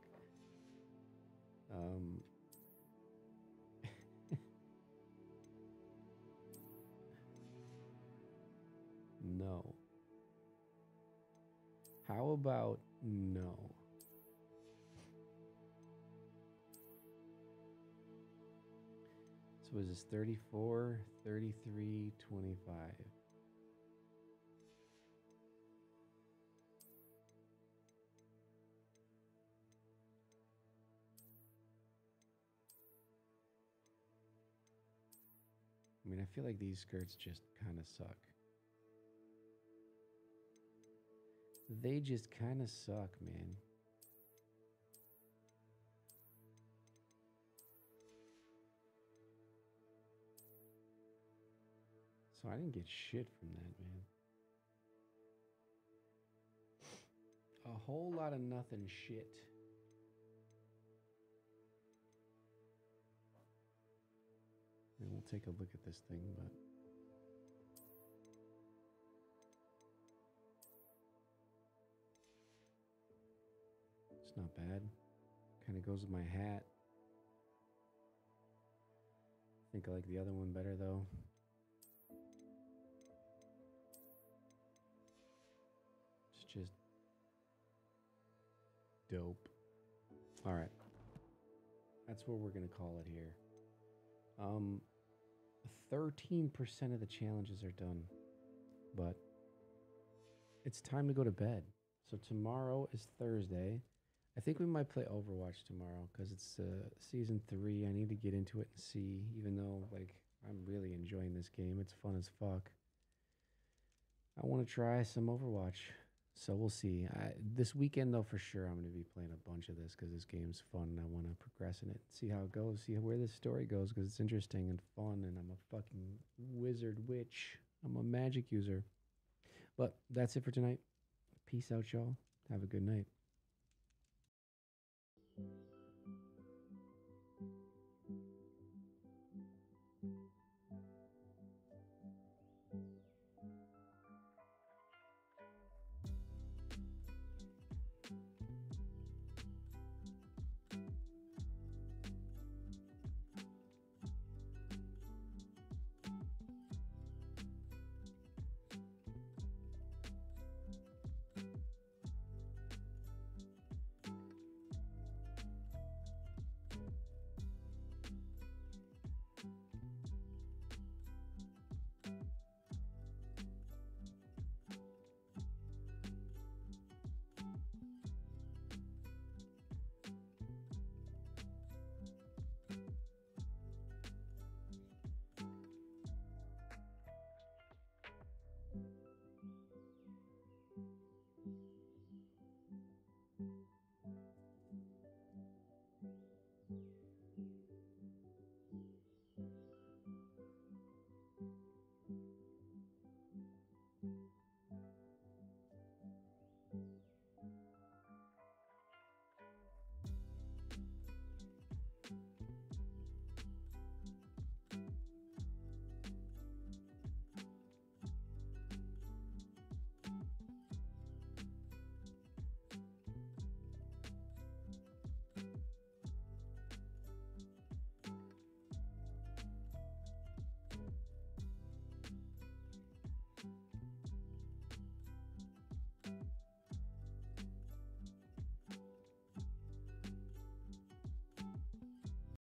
No. How about no? So is this 34, 33, 25? I mean, I feel like these skirts just kind of suck. They just kind of suck, man. So I didn't get shit from that, man. A whole lot of nothing shit. And we'll take a look at this thing, but... it's not bad. Kind of goes with my hat. I think I like the other one better though. It's just dope. All right, that's what we're gonna call it here. 13% of the challenges are done, but it's time to go to bed. So tomorrow is Thursday. I think we might play Overwatch tomorrow because it's season 3. I need to get into it and see, even though like I'm really enjoying this game. It's fun as fuck. I want to try some Overwatch. So we'll see. This weekend though, for sure, I'm going to be playing a bunch of this because this game's fun and I want to progress in it. See how it goes. See where this story goes because it's interesting and fun and I'm a fucking wizard witch. I'm a magic user. But that's it for tonight. Peace out, y'all. Have a good night.